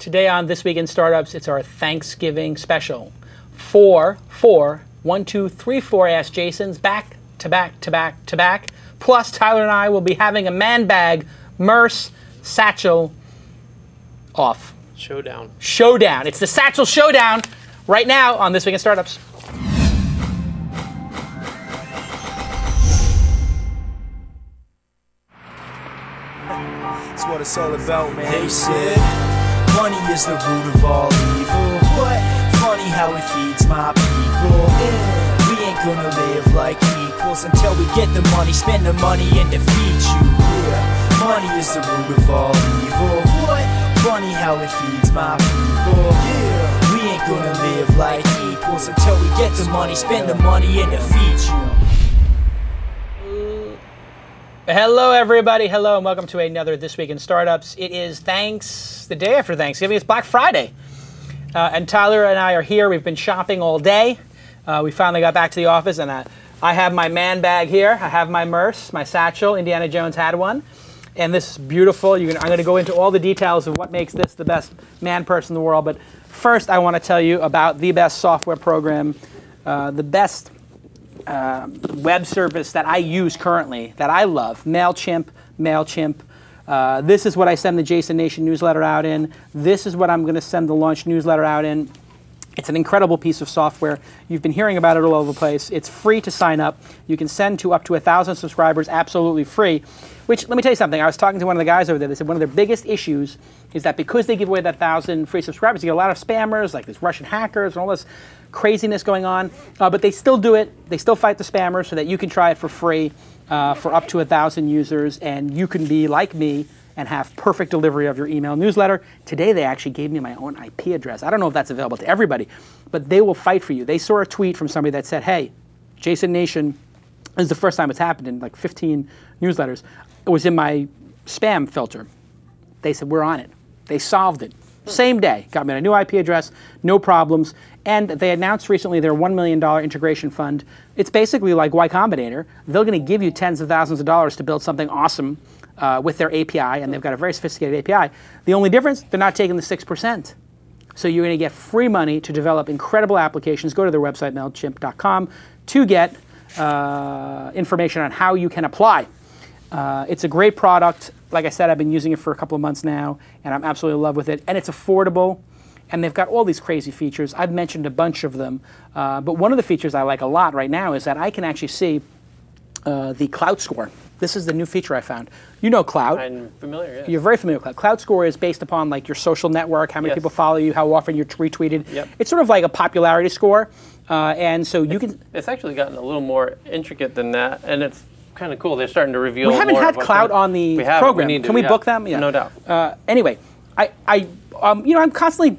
Today on This Week in Startups, it's our Thanksgiving special. 4, 4, 1, 2, 3, 4 Ask Jasons back to back to back to back. Plus, Tyler and I will be having a man bag, merce, satchel off. Showdown. Showdown. It's the satchel showdown right now on This Week in Startups. That's what it's all about, man. They said money is the root of all evil. What? Funny how it feeds my people. Yeah. We ain't gonna live like equals until we get the money, spend the money, and defeat you. Yeah. Money is the root of all evil. What? Funny how it feeds my people. Yeah. We ain't gonna live like equals until we get the money, spend the money, and defeat you. Hello, everybody. Hello, and welcome to another This Week in Startups. It is the day after Thanksgiving. It's Black Friday. And Tyler and I are here. We've been shopping all day. We finally got back to the office, and I have my man bag here. I have my merce, my satchel. Indiana Jones had one. And this is beautiful. I'm going to go into all the details of what makes this the best man purse in the world. But first, I want to tell you about the best software program, the best web service that I use currently, that I love, MailChimp. This is what I send the Jason Nation newsletter out in. This is what I'm going to send the launch newsletter out in. It's an incredible piece of software. You've been hearing about it all over the place. It's free to sign up. You can send to up to 1,000 subscribers absolutely free, which, let me tell you something. I was talking to one of the guys over there. They said one of their biggest issues is that because they give away that 1,000 free subscribers, you get a lot of spammers, like these Russian hackers and all this craziness going on, but they still do it. They still fight the spammers so that you can try it for free for up to 1,000 users, and you can be like me and have perfect delivery of your email newsletter. Today, they actually gave me my own IP address. I don't know if that's available to everybody, but they will fight for you. They saw a tweet from somebody that said, hey, Jason Nation, this is the first time it's happened in like 15 newsletters. It was in my spam filter. They said, we're on it. They solved it. Same day, got me a new IP address, no problems. And they announced recently their $1 million integration fund. It's basically like Y Combinator. They're going to give you tens of thousands of dollars to build something awesome with their API, and they've got a very sophisticated API. The only difference, they're not taking the 6%. So you're going to get free money to develop incredible applications. Go to their website, MailChimp.com, to get information on how you can apply. It's a great product. Like I said, I've been using it for a couple of months now, and I'm absolutely in love with it. And it's affordable, and they've got all these crazy features. I've mentioned a bunch of them, but one of the features I like a lot right now is that I can actually see the Klout score. This is the new feature I found. You know Klout. I'm familiar, yeah. You're very familiar with Klout. Klout score is based upon like your social network, how many people follow you, how often you're retweeted. Yep. It's sort of like a popularity score, and so It's actually gotten a little more intricate than that, and it's kind of cool. They're starting to reveal more. We haven't had Klout on the program. We need to, can we book them? Yeah. No doubt. Anyway, I'm constantly,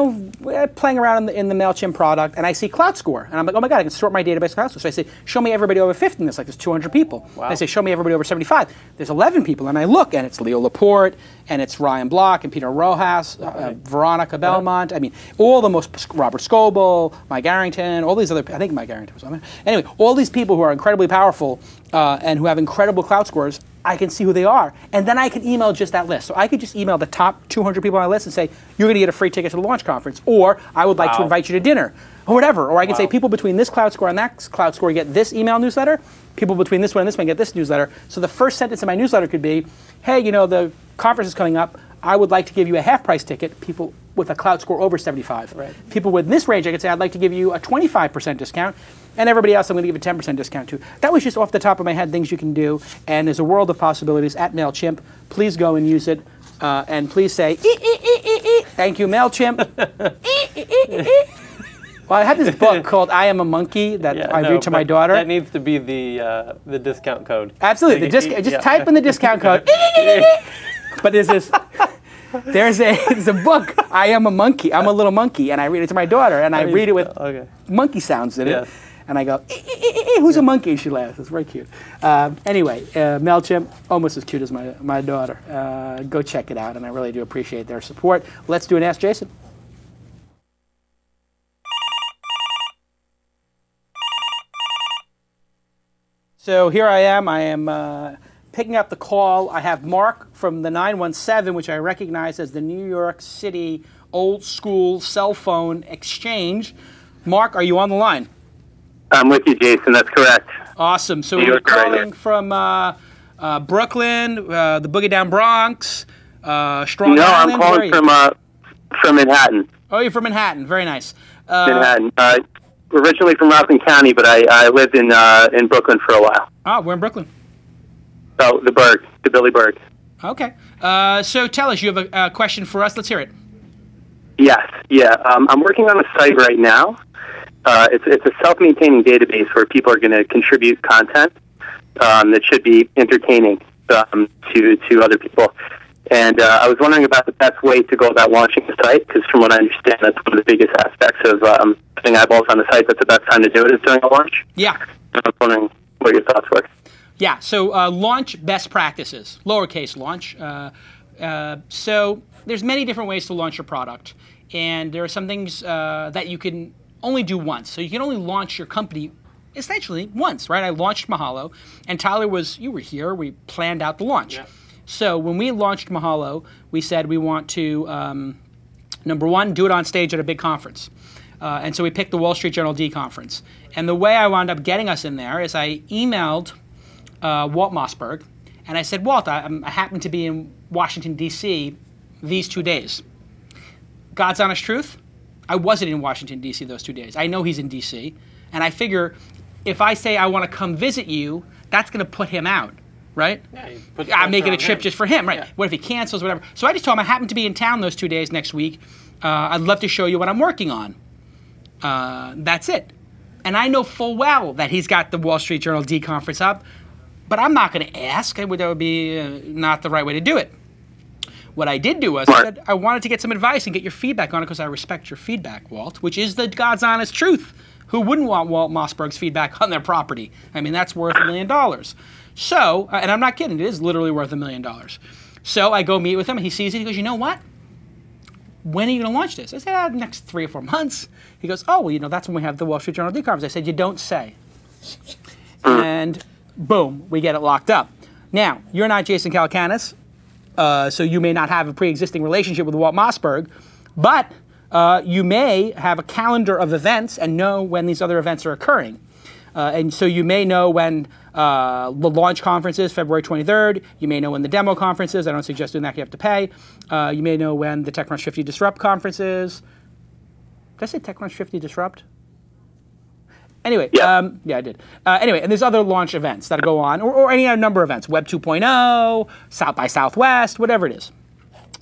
playing around in the MailChimp product, and I see Klout score, and I'm like, oh my God, I can sort my database Klout score. So I say, show me everybody over 50, and there's like 200 people. Wow. And I say, show me everybody over 75. There's 11 people, and I look, and it's Leo Laporte, and it's Ryan Block, and Peter Rojas, Veronica Belmont. I mean, all the most, Robert Scoble, Mike Arrington, all these other, I think Mike Arrington was on there. Anyway, all these people who are incredibly powerful and who have incredible Klout scores, I can see who they are. And then I can email just that list. So I could just email the top 200 people on my list and say, you're going to get a free ticket to the launch conference, or I would like to invite you to dinner, or whatever. Or I can say, people between this Klout score and that Klout score get this email newsletter. People between this one and this one get this newsletter. So the first sentence in my newsletter could be, hey, the conference is coming up. I would like to give you a half-price ticket, people with a Klout score over 75. Right. People within this range, I could say, I'd like to give you a 25% discount, and everybody else I'm going to give a 10% discount to. That was just off the top of my head, things you can do, and there's a world of possibilities at MailChimp. Please go and use it, and please say, thank you, MailChimp. Well, I have this book called I Am a Monkey that I read to my daughter. That needs to be the discount code. Absolutely. Just type in the discount code. But there's a book, I Am a Monkey, I'm a Little Monkey, and I read it to my daughter, and I read it with monkey sounds in it, and I go, who's a monkey? She laughs. It's very cute. Anyway, MailChimp, almost as cute as my daughter. Go check it out, and I really do appreciate their support. Let's do an Ask Jason. So here I am. I am picking up the call. I have Mark from the 917, which I recognize as the New York City old school cell phone exchange. Mark, are you on the line? I'm with you, Jason. That's correct. Awesome. So you're calling from Brooklyn, the Boogie Down Bronx, Strong Island? No, I'm calling from Manhattan. Oh, you're from Manhattan. Very nice. Manhattan. Originally from Rockland County, but I lived in Brooklyn for a while. Ah, we're in Brooklyn. Oh, the Berg, the Billy Berg. Okay. So tell us, you have a question for us. Let's hear it. Yes. Yeah. I'm working on a site right now. It's a self-maintaining database where people are going to contribute content that should be entertaining to other people. And I was wondering about the best way to go about launching the site, because from what I understand, that's one of the biggest aspects of putting eyeballs on the site. That's the best time to do it, is during a launch. Yeah. So I was wondering what your thoughts were. Yeah, so launch best practices, lowercase launch. So there's many different ways to launch your product, and there are some things that you can only do once. So you can only launch your company essentially once, right? I launched Mahalo, and Tyler was, you were here, we planned out the launch. Yeah. So when we launched Mahalo, we said we want to, number one, do it on stage at a big conference. And so we picked the Wall Street Journal D conference. And the way I wound up getting us in there is I emailed Walt Mossberg, and I said, Walt, I happen to be in Washington, D.C. these 2 days. God's honest truth, I wasn't in Washington, D.C. those 2 days. I know he's in D.C., and I figure if I say I want to come visit you, that's going to put him out. Right? Yeah, I'm making a trip just for him, right? Yeah. What if he cancels, whatever? So I just told him I happen to be in town those 2 days next week. I'd love to show you what I'm working on. That's it. And I know full well that he's got the Wall Street Journal D conference up, but I'm not going to ask. That would be not the right way to do it. What I did do was I said I wanted to get some advice and get your feedback on it, because I respect your feedback, Walt, which is the God's honest truth. Who wouldn't want Walt Mossberg's feedback on their property? I mean, that's worth $1 million. So, and I'm not kidding, it is literally worth $1 million. So I go meet with him, and he sees it, he goes, you know what? When are you going to launch this? I said, next 3 or 4 months. He goes, oh, well, you know, that's when we have the Wall Street Journal D conference. I said, you don't say. And boom, we get it locked up. Now, you're not Jason Calacanis, so you may not have a pre-existing relationship with Walt Mossberg, but you may have a calendar of events and know when these other events are occurring. And so you may know when the launch conference is, February 23rd. You may know when the demo conference is. I don't suggest doing that, you have to pay. You may know when the TechCrunch 50 Disrupt conference is. Did I say TechCrunch 50 Disrupt? Anyway, yeah, I did. Anyway, and there's other launch events that go on, or any other number of events, Web 2.0, South by Southwest, whatever it is.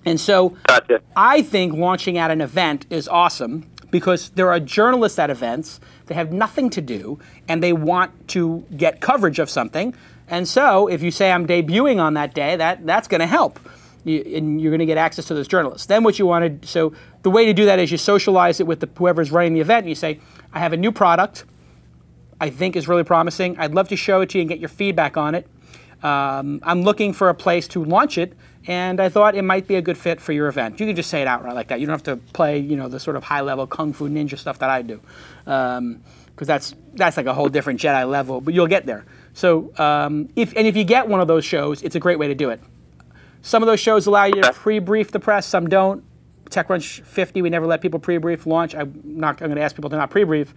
And so gotcha. I think launching at an event is awesome, because there are journalists at events that have nothing to do, and they want to get coverage of something. And so if you say I'm debuting on that day, that's going to help. And you're going to get access to those journalists. Then what you want to, so the way to do that is you socialize it with whoever's running the event, and you say, I have a new product I think is really promising. I'd love to show it to you and get your feedback on it. I'm looking for a place to launch it, and I thought it might be a good fit for your event. You can just say it outright like that. You don't have to play, you know, the sort of high-level kung fu ninja stuff that I do, because that's like a whole different Jedi level. But you'll get there. So if you get one of those shows, it's a great way to do it. Some of those shows allow you to pre-brief the press. Some don't. TechCrunch 50, we never let people pre-brief launch. I'm going to ask people to not pre-brief,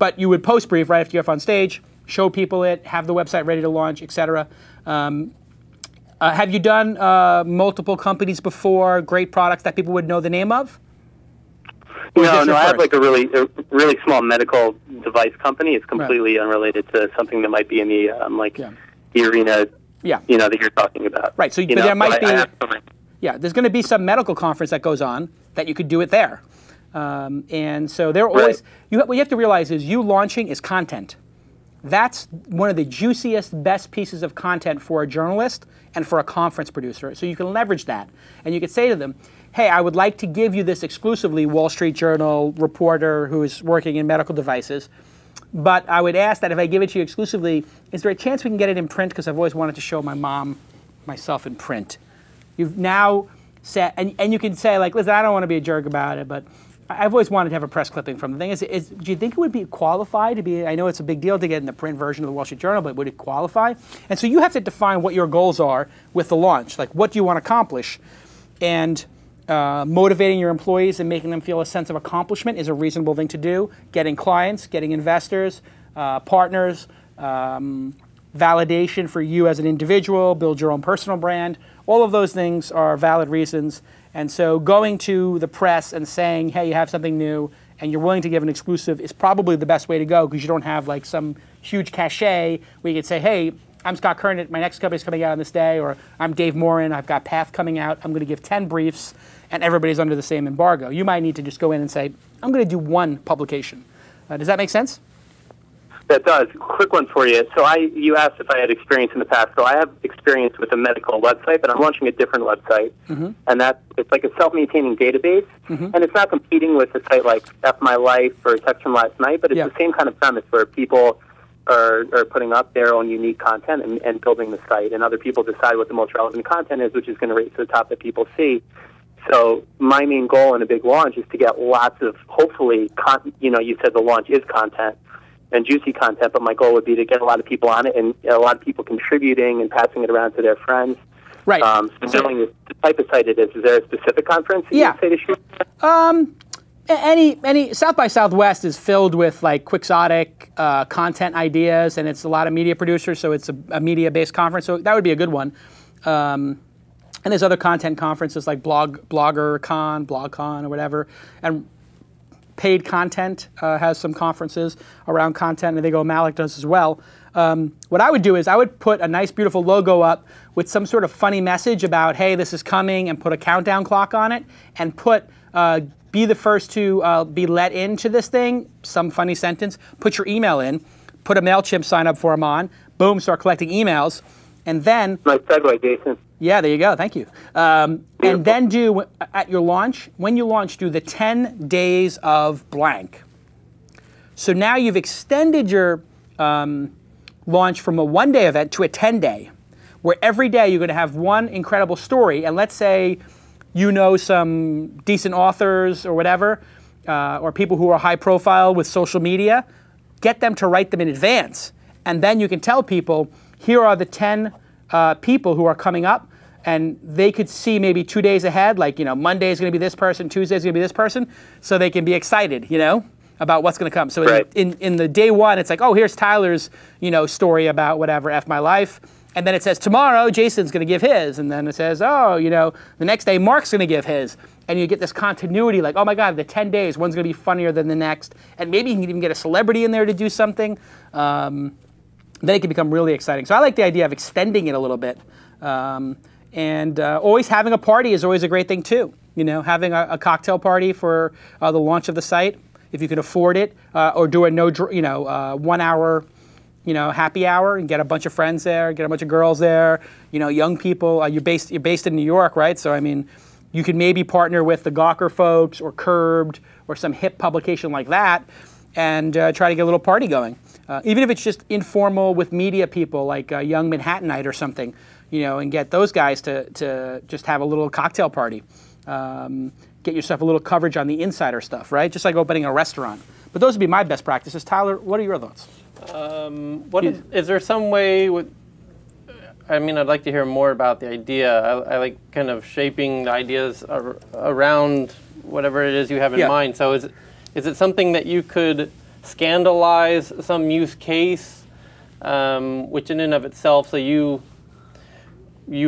but you would post-brief right after you're up on stage. Show people it. Have the website ready to launch, etc. Have you done multiple companies before, great products that people would know the name of? No, I have like a really small medical device company. It's completely unrelated to something that might be in the the arena, you know, that you're talking about. Right. So there might be. There's going to be some medical conference that goes on that you could do it there, and so they're always. What you have to realize is you launching is content. That's one of the juiciest, best pieces of content for a journalist and for a conference producer. So you can leverage that. And you can say to them, hey, I would like to give you this exclusively, Wall Street Journal reporter who is working in medical devices. But I would ask that if I give it to you exclusively, is there a chance we can get it in print? Because I've always wanted to show my mom, myself in print. You've now said, and you can say, like, listen, I don't want to be a jerk about it, but I've always wanted to have a press clipping from the thing. Do you think it would be qualified to be, I know it's a big deal to get in the print version of the Wall Street Journal, but would it qualify? And so you have to define what your goals are with the launch. Like, what do you want to accomplish? And motivating your employees and making them feel a sense of accomplishment is a reasonable thing to do. Getting clients, getting investors, partners, validation for you as an individual, build your own personal brand. All of those things are valid reasons. And so going to the press and saying, hey, you have something new and you're willing to give an exclusive is probably the best way to go, because you don't have like some huge cachet where you could say, hey, I'm Scott Kernan, my next company's coming out on this day, or I'm Dave Morin, I've got Path coming out, I'm going to give 10 briefs, and everybody's under the same embargo. You might need to just go in and say, I'm going to do one publication. Does that make sense? That does. Quick one for you. So you asked if I had experience in the past. So I have experience with a medical website, but I'm launching a different website. Mm-hmm. And it's like a self-maintaining database. Mm-hmm. And it's not competing with a site like F My Life or Tech from Last Night, but it's the same kind of premise where people are putting up their own unique content and building the site. And other people decide what the most relevant content is, which is going to rate to the top that people see. So my main goal in a big launch is to get lots of, hopefully, you said the launch is content and juicy content, but my goal would be to get a lot of people on it and a lot of people contributing and passing it around to their friends. Right. So knowing the type of site it is. Is there a specific conference you would say to shoot? Any South by Southwest is filled with like quixotic content ideas, and it's a lot of media producers, so it's a media-based conference. So that would be a good one. And there's other content conferences like BloggerCon, BlogCon, or whatever, and Paid Content has some conferences around content, and I think O'Malik does as well. What I would do is I would put a nice, beautiful logo up with some sort of funny message about, hey, this is coming, and put a countdown clock on it, and put be the first to be let into this thing, some funny sentence, put your email in, put a MailChimp sign-up form on, boom, start collecting emails, and then... Nice segue, Jason. Yeah, there you go. Thank you. And then do, at your launch, when you launch, do the 10 days of blank. So now you've extended your launch from a one-day event to a 10-day, where every day you're going to have one incredible story. And let's say you know some decent authors or whatever, or people who are high profile with social media, get them to write them in advance. And then you can tell people, here are the 10 people who are coming up, and they could see maybe 2 days ahead, like, Monday is going to be this person, Tuesday is going to be this person, so they can be excited, about what's going to come. So right. in the day one, it's like, oh, here's Tyler's, story about whatever, F My Life, and then it says, tomorrow, Jason's going to give his, and then it says, oh, the next day, Mark's going to give his, and you get this continuity, like, oh my God, the 10 days, one's going to be funnier than the next, and maybe you can even get a celebrity in there to do something. Then it can become really exciting. So I like the idea of extending it a little bit. Always having a party is always a great thing too. Having a cocktail party for the launch of the site, if you can afford it, or do a 1 hour, happy hour and get a bunch of friends there, get a bunch of girls there. Young people. You're based in New York, right? So I mean, you could maybe partner with the Gawker folks or Curbed or some hip publication like that, and try to get a little party going. Even if it's just informal with media people like Young Manhattanite or something, and get those guys to just have a little cocktail party. Get yourself a little coverage on the insider stuff, right? Just like opening a restaurant. But those would be my best practices. Tyler, what are your thoughts? Is there some way with... I mean, I'd like to hear more about the idea. I like kind of shaping the ideas around whatever it is you have in mind. So is it something that you could... scandalize some use case, which in and of itself, so you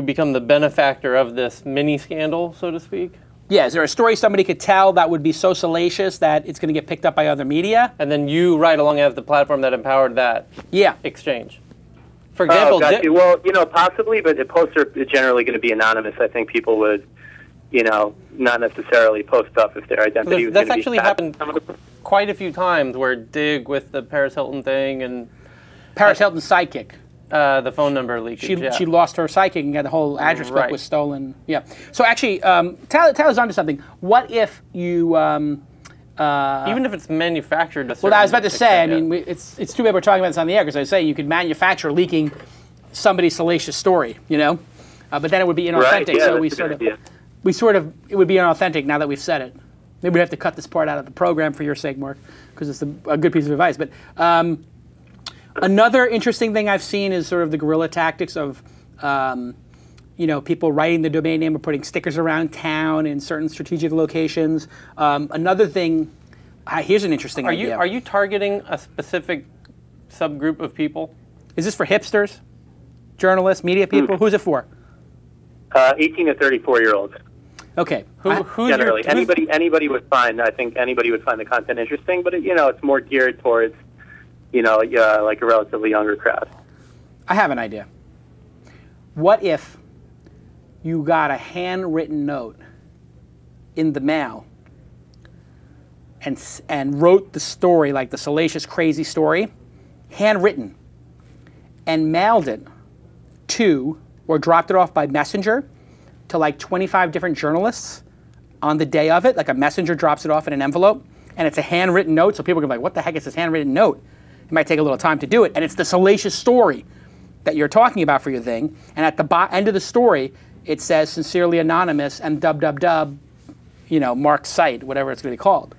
become the benefactor of this mini scandal, so to speak? Yeah, is there a story somebody could tell that would be so salacious that it's going to get picked up by other media? And then you ride along as the platform that empowered that exchange. For example, possibly, but the posts are generally going to be anonymous. I think people would, not necessarily post stuff if their identity was going to be... That's actually happened quite a few times, where Digg with the Paris Hilton thing and... Paris Hilton's sidekick. The phone number leakage, She lost her sidekick and got the whole address book was stolen. Yeah. So actually, Tyler's onto something. What if you... even if it's manufactured... Well, I was about to say, it's too bad we're talking about this on the air, because I was saying you could manufacture leaking somebody's salacious story, but then it would be inauthentic, so we sort of... It would be inauthentic now that we've said it. Maybe we have to cut this part out of the program for your sake, Mark, because it's a good piece of advice. But another interesting thing I've seen is sort of the guerrilla tactics of people writing the domain name or putting stickers around town in certain strategic locations. Another thing, here's an interesting idea. Are you targeting a specific subgroup of people? Is this for hipsters, journalists, media people? Who's it for? 18 to 34-year-olds. Okay. Generally, anybody would find. I think anybody would find the content interesting, but it's more geared towards, like a relatively younger crowd. I have an idea. What if you got a handwritten note in the mail and wrote the story, like the salacious, crazy story, handwritten, and mailed it to or dropped it off by messenger to like 25 different journalists on the day of it? Like a messenger drops it off in an envelope, and it's a handwritten note, so people can be like, what the heck is this handwritten note? It might take a little time to do it, and it's the salacious story that you're talking about for your thing, and at the end of the story, it says, sincerely anonymous, and dub, Mark's site, whatever it's going to be called.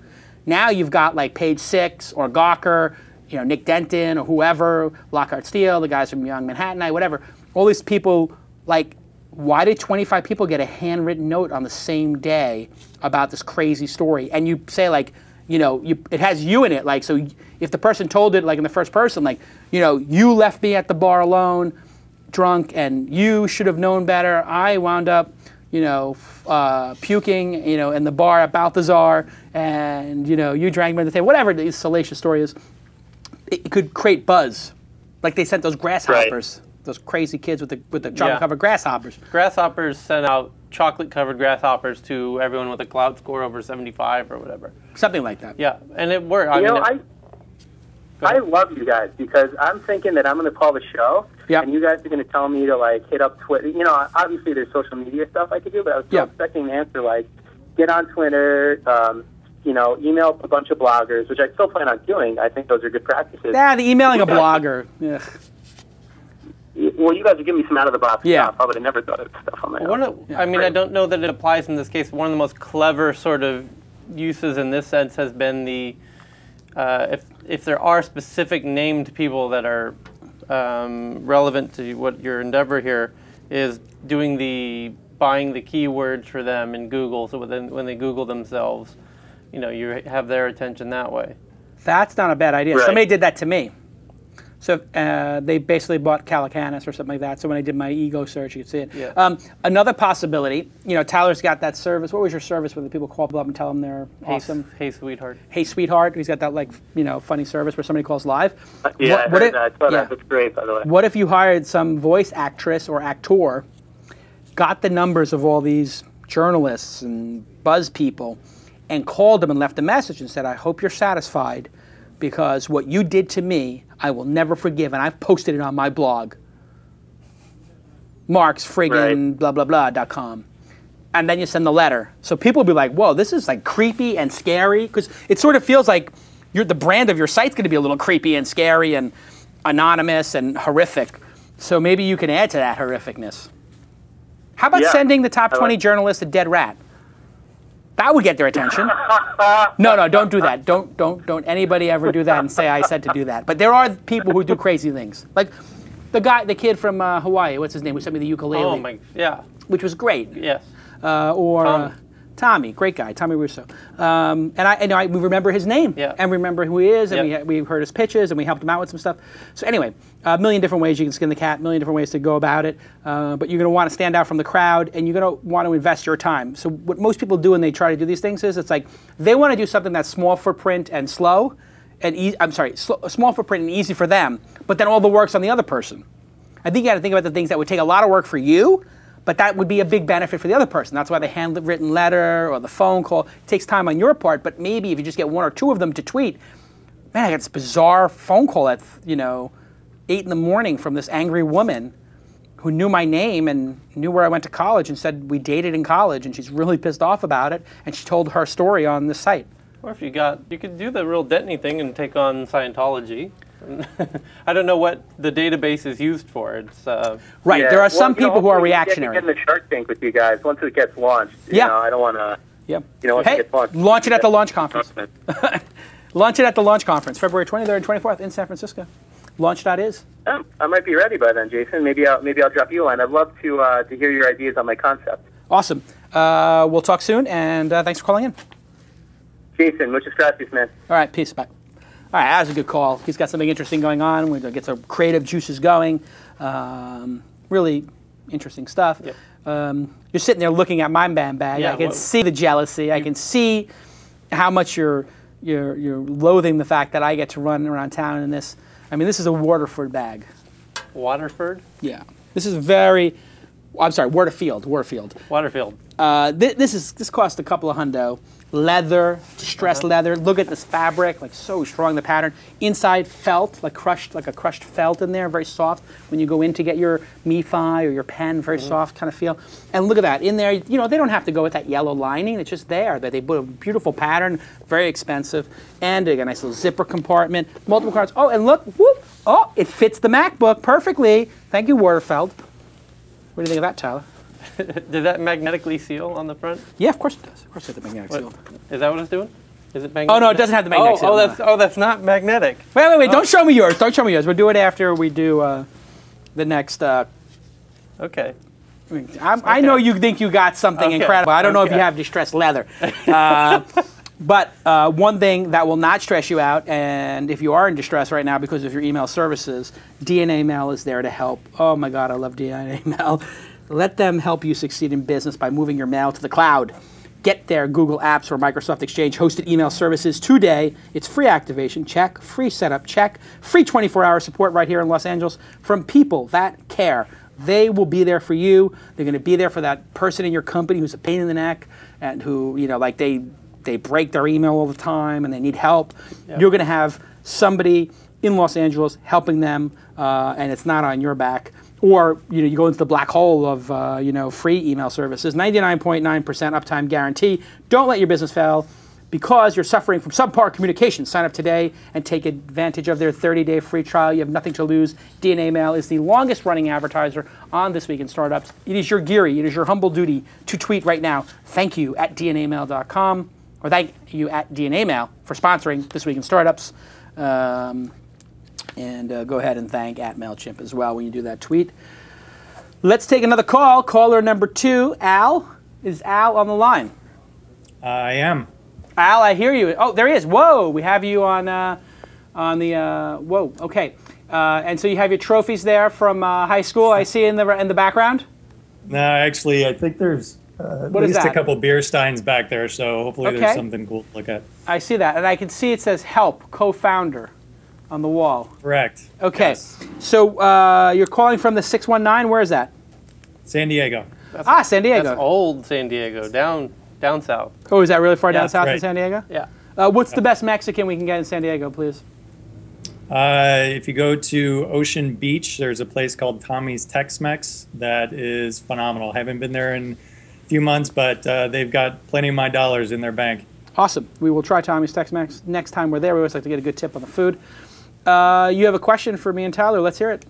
Now you've got like Page Six or Gawker, Nick Denton or whoever, Lockhart Steele, the guys from Young Manhattanite, whatever. All these people, like, why did 25 people get a handwritten note on the same day about this crazy story? And you say, like, it has you in it. Like, so if the person told it, like, in the first person, like, you left me at the bar alone, drunk, and you should have known better. I wound up, puking, in the bar at Balthazar, and, you drank me to the table. Whatever the salacious story is, it could create buzz. Like they sent those grasshoppers. Right. Those crazy kids with the chocolate-covered grasshoppers. Grasshoppers sent out chocolate-covered grasshoppers to everyone with a Klout score over 75 or whatever. Something like that. Yeah, and it worked. I love you guys because I'm thinking that I'm going to call the show, and you guys are going to tell me to, like, hit up Twitter. Obviously there's social media stuff I could do, but I was expecting an answer like, get on Twitter, email a bunch of bloggers, which I still plan on doing. I think those are good practices. Yeah, the emailing a blogger. Yeah. Well, you guys are giving me some out-of-the-box stuff. I would have never thought of stuff on my own. I don't know that it applies in this case. One of the most clever sort of uses in this sense has been the if there are specific named people that are relevant to what your endeavor here is, doing the buying the keywords for them in Google. So when they Google themselves, you have their attention that way. That's not a bad idea. Right. Somebody did that to me. So they basically bought Calacanis or something like that. So when I did my ego search, you could see it. Yeah. Another possibility, Tyler's got that service. What was your service where the people call up and tell them they're awesome? Hey, Sweetheart. Hey, Sweetheart. He's got that, like, funny service where somebody calls live. Yeah, I thought that was great, by the way. What if you hired some voice actress or actor, got the numbers of all these journalists and buzz people, and called them and left a message and said, I hope you're satisfied because what you did to me, I will never forgive, and I've posted it on my blog, marksfrigginblah.com. And then you send the letter. So people will be like, whoa, this is like creepy and scary, because it sort of feels like the brand of your site's going to be a little creepy and scary and anonymous and horrific. So maybe you can add to that horrificness. How about sending the top 20 journalists a dead rat? That would get their attention. No, don't do that. Don't anybody ever do that and say I said to do that. But there are people who do crazy things. Like the kid from Hawaii, what's his name, who sent me the ukulele. Oh my, yeah. Which was great. Yes. Tommy, great guy, Tommy Russo. We remember his name and remember who he is, and we heard his pitches and we helped him out with some stuff. So anyway, a million different ways you can skin the cat, a million different ways to go about it. But you're going to want to stand out from the crowd, and you're going to want to invest your time. So what most people do when they try to do these things is it's like they want to do something that's small footprint and slow, and small footprint and easy for them, but then all the work's on the other person. I think you got to think about the things that would take a lot of work for you, but that would be a big benefit for the other person. That's why the handwritten letter or the phone call, it takes time on your part, but maybe if you just get one or two of them to tweet, man, I got this bizarre phone call at 8 in the morning from this angry woman who knew my name and knew where I went to college and said we dated in college and she's really pissed off about it and she told her story on this site. Or if you could do the real Dentony thing and take on Scientology. I don't know what the database is used for. It's right. Yeah. There are some people who are reactionary. Get in the Shark Tank with you guys once it gets launched. I don't want to Yep. You know, hey, launch it at the launch conference. Launch it at the launch conference, February 23rd and 24th in San Francisco. Launch.is. Oh, I might be ready by then, Jason. Maybe I'll drop you a line. I'd love to hear your ideas on my concept. Awesome. We'll talk soon, and thanks for calling in. Jason, muchas gracias, man. All right, peace. Bye. All right, that was a good call. He's got something interesting going on. We're going to get some creative juices going. Really interesting stuff. Yep. You're sitting there looking at my man bag. Yeah, I can see the jealousy. I can see how much you're loathing the fact that I get to run around town in this. I mean, this is a Waterford bag. Waterford? Yeah. This is very, I'm sorry, Waterfield. This cost a couple of hundo. Leather, distressed leather. Look at this fabric, like so strong, the pattern. Inside felt, like a crushed felt in there, very soft. When you go in to get your MiFi or your pen, very soft kind of feel. And look at that, in there, you know, they don't have to go with that yellow lining, it's just there. That they put a beautiful pattern, very expensive. And they got a nice little zipper compartment, multiple cards. Oh, and look, whoop, oh, it fits the MacBook perfectly. Thank you, Waterfeld. What do you think of that, Tyler? Did that magnetically seal on the front? Yeah, of course it does. Of course it has the magnetic seal. Is that what it's doing? Is it magnetic? Oh, no, it doesn't have the magnetic seal. Oh, that's not magnetic. Wait. Oh. Don't show me yours. Don't show me yours. We'll do it after we do the next. Okay. I know you think you got something incredible. I don't know if you have distressed leather. But one thing that will not stress you out, and if you are in distress right now because of your email services, DNA Mail is there to help. Oh, my God, I love DNA Mail. Let them help you succeed in business by moving your mail to the cloud. Get their Google Apps or Microsoft Exchange hosted email services today. It's free activation, check, free setup, check, free 24-hour support right here in Los Angeles from people that care. They will be there for you. They're going to be there for that person in your company who's a pain in the neck and who, you know, like they break their email all the time and they need help. Yep. You're going to have somebody in Los Angeles helping them, and it's not on your back. Or you go into the black hole of free email services. 99.9% uptime guarantee. Don't let your business fail because you're suffering from subpar communication. Sign up today and take advantage of their 30-day free trial. You have nothing to lose. DNA Mail is the longest-running advertiser on This Week in Startups. It is your geary. It is your humble duty to tweet right now. Thank you at DNAmail.com, or thank you at DNA Mail for sponsoring This Week in Startups. And go ahead and thank at MailChimp as well when you do that tweet. Let's take another call. Caller number 2, Al. Is Al on the line? I am. Al, I hear you. Oh, there he is. Whoa, we have you on the whoa. Okay, and so you have your trophies there from high school. I see in the background. No, actually, I think there's at least a couple beer steins back there. So hopefully there's something cool to look at. I see that, and I can see it says "Help Co-founder" on the wall. Correct. Okay. Yes. So you're calling from the 619. Where is that? San Diego. San Diego. That's old San Diego, down south. Oh, is that really far down south in San Diego? Yeah. What's the best Mexican we can get in San Diego, please? If you go to Ocean Beach, there's a place called Tommy's Tex-Mex that is phenomenal. Haven't been there in a few months, but they've got plenty of my dollars in their bank. Awesome. We will try Tommy's Tex-Mex next time we're there. We always like to get a good tip on the food. You have a question for me and Tyler. Let's hear it.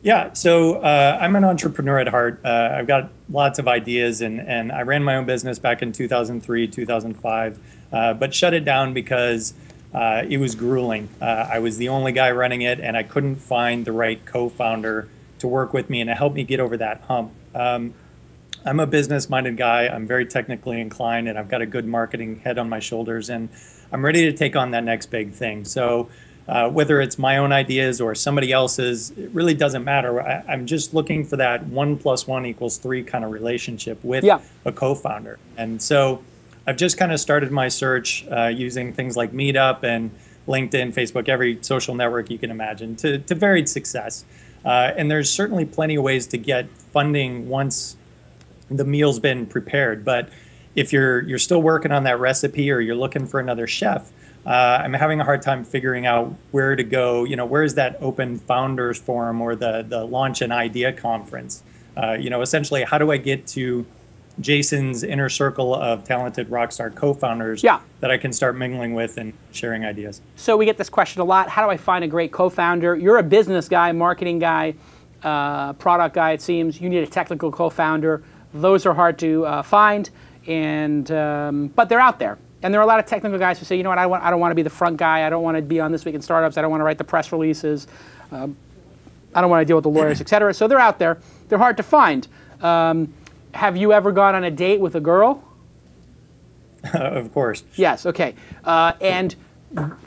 Yeah, so I'm an entrepreneur at heart. I've got lots of ideas, and I ran my own business back in 2003, 2005, but shut it down because it was grueling. I was the only guy running it, and I couldn't find the right co-founder to work with me and to help me get over that hump. I'm a business-minded guy. I'm very technically inclined, and I've got a good marketing head on my shoulders, and I'm ready to take on that next big thing. So. Whether it's my own ideas or somebody else's, it really doesn't matter. I'm just looking for that 1 + 1 = 3 kind of relationship with a co-founder. And so I've just kind of started my search using things like Meetup and LinkedIn, Facebook, every social network you can imagine to varied success. And there's certainly plenty of ways to get funding once the meal's been prepared. But if you're still working on that recipe or you're looking for another chef, I'm having a hard time figuring out where to go. You know, where's that open founders forum or the launch an idea conference? Essentially, how do I get to Jason's inner circle of talented rockstar co-founders that I can start mingling with and sharing ideas? So we get this question a lot. How do I find a great co-founder? You're a business guy, marketing guy, product guy, it seems. You need a technical co-founder. Those are hard to find. And but they're out there. And there are a lot of technical guys who say, you know what, I don't want to be the front guy. I don't want to be on This Week in Startups. I don't want to write the press releases. I don't want to deal with the lawyers, et cetera. So they're out there. They're hard to find. Have you ever gone on a date with a girl? Of course. Yes, okay. And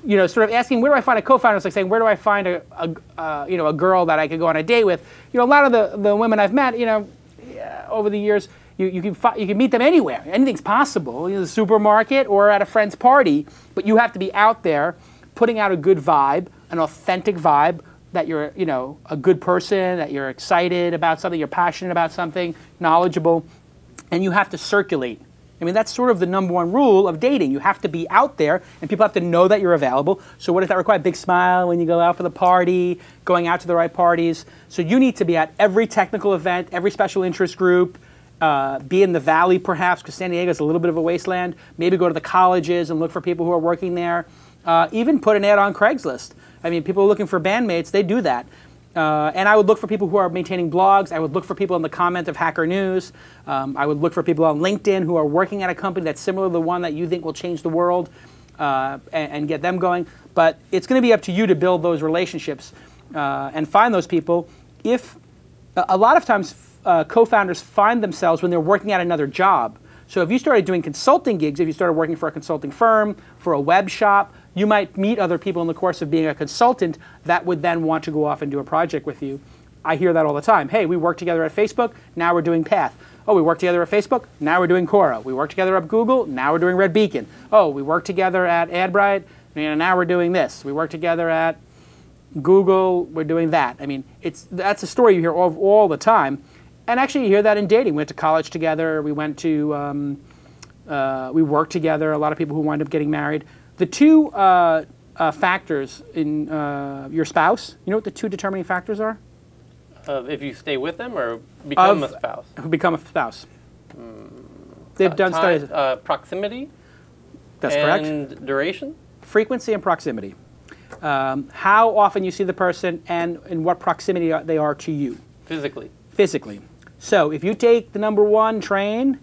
you know, sort of asking, where do I find a co-founder? It's like saying, where do I find a girl that I could go on a date with? You know, a lot of the women I've met, you know, over the years, you can meet them anywhere. Anything's possible, in the supermarket or at a friend's party, but you have to be out there putting out a good vibe, an authentic vibe, that you're, you know, a good person, that you're excited about something, you're passionate about something, knowledgeable, and you have to circulate. I mean, that's sort of the number one rule of dating. You have to be out there, and people have to know that you're available. So what does that require? Big smile when you go out for the party, going out to the right parties. So you need to be at every technical event, every special interest group, be in the valley perhaps, because San Diego is a little bit of a wasteland. Maybe go to the colleges and look for people who are working there. Even put an ad on Craigslist. I mean, people are looking for bandmates, they do that. And I would look for people who are maintaining blogs. I would look for people in the comment of Hacker News. I would look for people on LinkedIn who are working at a company that's similar to the one that you think will change the world, and get them going. But it's going to be up to you to build those relationships and find those people. If a lot of times co-founders find themselves when they're working at another job. So if you started doing consulting gigs, if you started working for a consulting firm, for a web shop, you might meet other people in the course of being a consultant that would then want to go off and do a project with you. I hear that all the time. Hey, we worked together at Facebook, now we're doing Path. Oh, we worked together at Facebook, now we're doing Quora. We worked together at Google, now we're doing Red Beacon. Oh, we worked together at Adbright, now we're doing this. We worked together at Google, we're doing that. I mean, that's a story you hear all the time. And actually you hear that in dating. We went to college together, we went to, we worked together, a lot of people who wind up getting married. The two factors in your spouse, you know what the two determining factors are? If you stay with them or become a spouse? Become a spouse. They've done studies. Proximity. That's correct. And duration? Frequency and proximity. How often you see the person and in what proximity they are to you. Physically. Physically. So if you take the #1 train,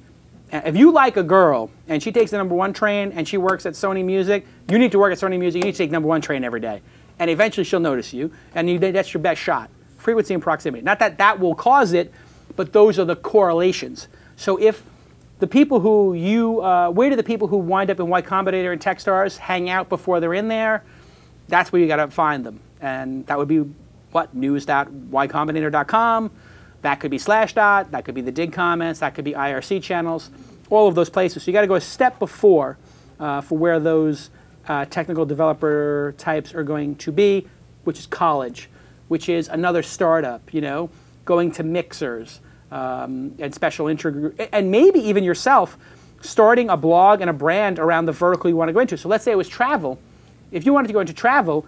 if you like a girl and she takes the #1 train and she works at Sony Music, you need to work at Sony Music, you need to take #1 train every day. And eventually she'll notice you, and that's your best shot. Frequency and proximity. Not that that will cause it, but those are the correlations. So if the people who you, where do the people who wind up in Y Combinator and Techstars hang out before they're in there? That's where you gotta find them. And that would be what? news.ycombinator.com. That could be /, that could be the Digg comments, that could be IRC channels, all of those places. So you got to go a step before for where those technical developer types are going to be, which is college, which is another startup, you know, going to mixers and special interest groups, and maybe even yourself starting a blog and a brand around the vertical you want to go into. So let's say it was travel. If you wanted to go into travel,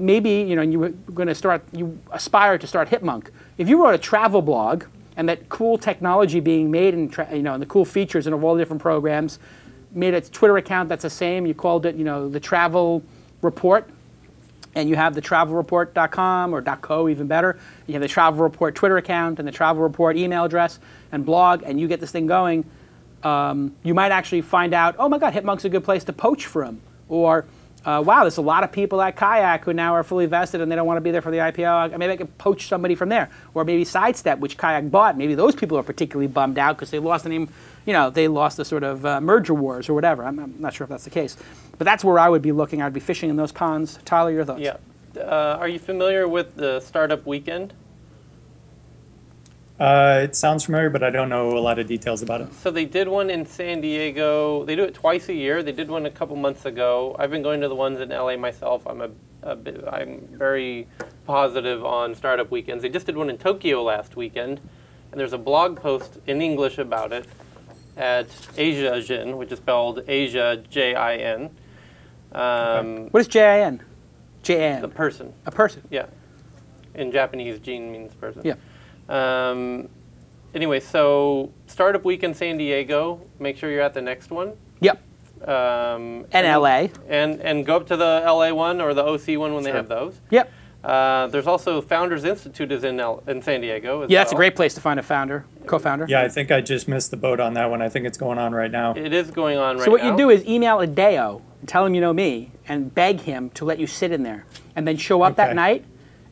maybe, you know, you were going to start, you aspire to start Hipmonk. If you wrote a travel blog and that cool technology being made and, you know, and the cool features and of all the different programs, made a Twitter account that's the same, you called it, you know, the Travel Report, and you have the travelreport.com or .co even better. You have the Travel Report Twitter account and the Travel Report email address and blog, and you get this thing going. You might actually find out, oh my God, Hipmonk's a good place to poach from, or wow, there's a lot of people at Kayak who now are fully vested and they don't want to be there for the IPO. Maybe I can poach somebody from there. Or maybe Sidestep, which Kayak bought, maybe those people are particularly bummed out because they lost the name, you know, they lost the sort of merger wars or whatever. I'm not sure if that's the case. But that's where I would be looking. I'd be fishing in those ponds. Tyler, your thoughts? Yeah. Are you familiar with the Startup Weekend? It sounds familiar, but I don't know a lot of details about it. So they did one in San Diego. They do it twice a year. They did one a couple months ago. I've been going to the ones in LA myself. I'm very positive on startup weekends. They just did one in Tokyo last weekend, and there's a blog post in English about it at AsiaJin, which is spelled Asia J-I-N. Okay. What is J-I-N? J-I-N. A person. A person. Yeah. In Japanese, Jin means person. Yeah. Anyway, so Startup Week in San Diego, make sure you're at the next one. Yep. And LA. And go up to the LA one or the OC one when they have those. Yep. There's also Founders Institute is in San Diego. Yeah, it's a great place to find a founder, co-founder. Yeah, I think I just missed the boat on that one. I think it's going on right now. It is going on right now. So what you do is email Adeo and tell him you know me and beg him to let you sit in there and then show up that night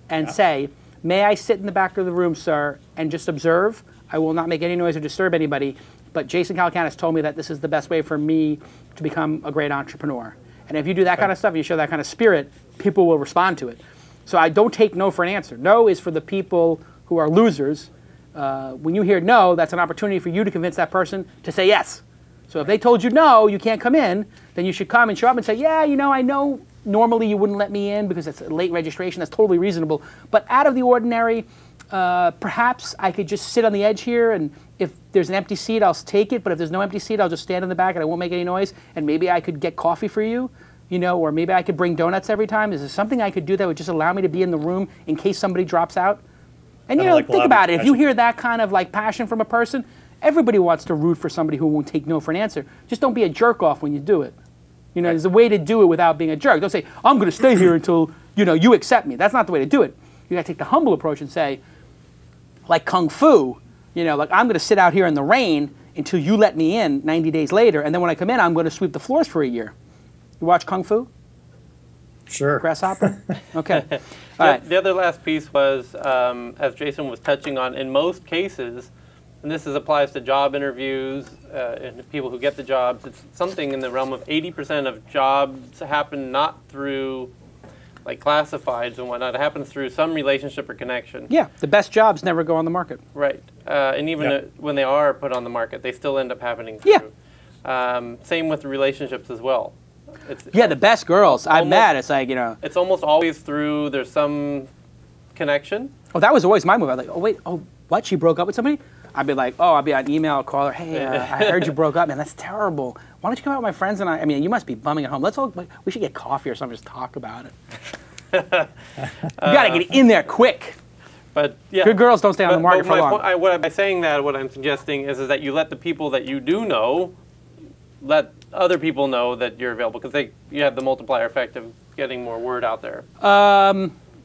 and say, may I sit in the back of the room, sir, and just observe? I will not make any noise or disturb anybody, but Jason Calacanis told me that this is the best way for me to become a great entrepreneur. And if you do that kind of stuff and you show that kind of spirit, people will respond to it. So I don't take no for an answer. No is for the people who are losers. When you hear no, that's an opportunity for you to convince that person to say yes. So if they told you no, you can't come in, then you should come and show up and say, yeah, you know, I know normally you wouldn't let me in because it's a late registration. That's totally reasonable. But out of the ordinary, perhaps I could just sit on the edge here, and if there's an empty seat, I'll take it. But if there's no empty seat, I'll just stand in the back and I won't make any noise. And maybe I could get coffee for you, you know, or maybe I could bring donuts every time. Is there something I could do that would just allow me to be in the room in case somebody drops out? And, you know, think about it. If you hear that kind of, like, passion from a person, everybody wants to root for somebody who won't take no for an answer. Just don't be a jerk-off when you do it. You know, there's a way to do it without being a jerk. Don't say, I'm going to stay here until, you know, you accept me. That's not the way to do it. You got to take the humble approach and say, like Kung Fu, you know, like, I'm going to sit out here in the rain until you let me in 90 days later, and then when I come in, I'm going to sweep the floors for a year. You watch Kung Fu? Sure. Grasshopper? Okay. All right. The other last piece was, as Jason was touching on, in most cases, and this applies to job interviews and people who get the jobs, it's something in the realm of 80% of jobs happen not through, like, classifieds and whatnot. It happens through some relationship or connection. Yeah, the best jobs never go on the market. Right. And even when they are put on the market, they still end up happening through. Yeah. Same with relationships as well. Yeah, the best girls I've met, it's like, you know. It's almost always through, there's some connection. Oh, that was always my move. I was like, oh, wait, oh, what? She broke up with somebody? I'd be like, oh, I'd be on email, call her, hey, I heard you broke up, man, that's terrible. Why don't you come out with my friends and I mean, you must be bumming at home. Let's all, like, we should get coffee or something, just talk about it. You gotta get in there quick. But yeah. Good girls don't stay on the market for long. By saying that, what I'm suggesting is that you let the people that you do know, let other people know that you're available, because you have the multiplier effect of getting more word out there.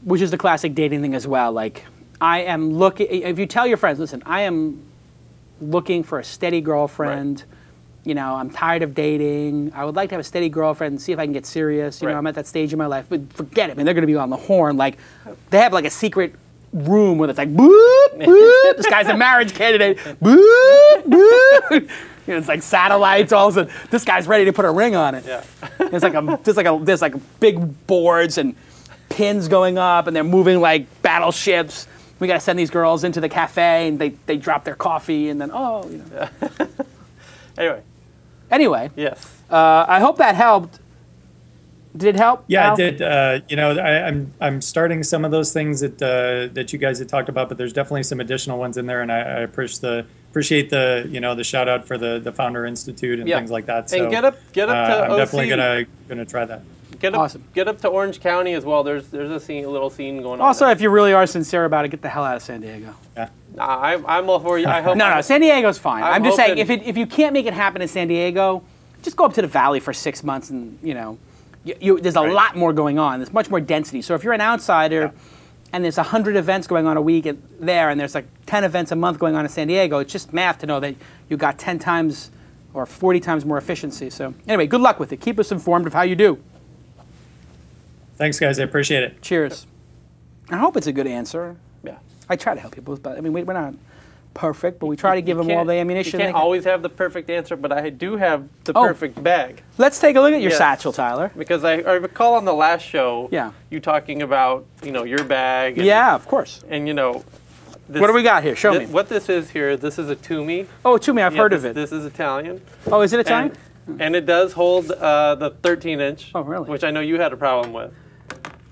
Which is the classic dating thing as well. Like, I am looking, if you tell your friends, listen, I am looking for a steady girlfriend. Right. You know, I'm tired of dating. I would like to have a steady girlfriend and see if I can get serious. You know, I'm at that stage in my life. But forget it, man. They're going to be on the horn. Like, they have like a secret room where it's like, boop, boop. This guy's a marriage candidate. Boop, boop. You know, it's like satellites. All of a sudden, this guy's ready to put a ring on it. Yeah. It's like there's like big boards and pins going up, and they're moving like battleships. We got to send these girls into the cafe, and they drop their coffee, and then oh, you know. Yeah. Anyway. Yes. I hope that helped. Did it help? Yeah, it did. You know, I'm starting some of those things that that you guys had talked about, but there's definitely some additional ones in there, and I appreciate the the shout out for the Founder Institute and things like that. So, and get up to I'm OC. Definitely gonna try that. Get up to Orange County as well. There's a little scene going on. Also, if you really are sincere about it, get the hell out of San Diego. Yeah. I'm all for you. I hope no, San Diego's fine. I'm just saying if you can't make it happen in San Diego, just go up to the Valley for 6 months, and you know. There's a lot more going on. There's much more density. So if you're an outsider and there's 100 events going on a week there, and there's like 10 events a month going on in San Diego, it's just math to know that you got 10 times or 40 times more efficiency. So anyway, good luck with it. Keep us informed of how you do. Thanks, guys. I appreciate it. Cheers. I hope it's a good answer. Yeah. I try to help people, but I mean, we're not perfect, but we try to give them all the ammunition. You can't always have the perfect answer, but I do have the perfect bag. Let's take a look at your satchel, Tyler. Because I recall on the last show, you talking about your bag. And, of course. And what do we got here? Show me. What this is here. This is a Tumi. Oh, Tumi! I've heard of it. This is Italian. Oh, is it Italian? And it does hold the 13-inch. Oh, really? Which I know you had a problem with.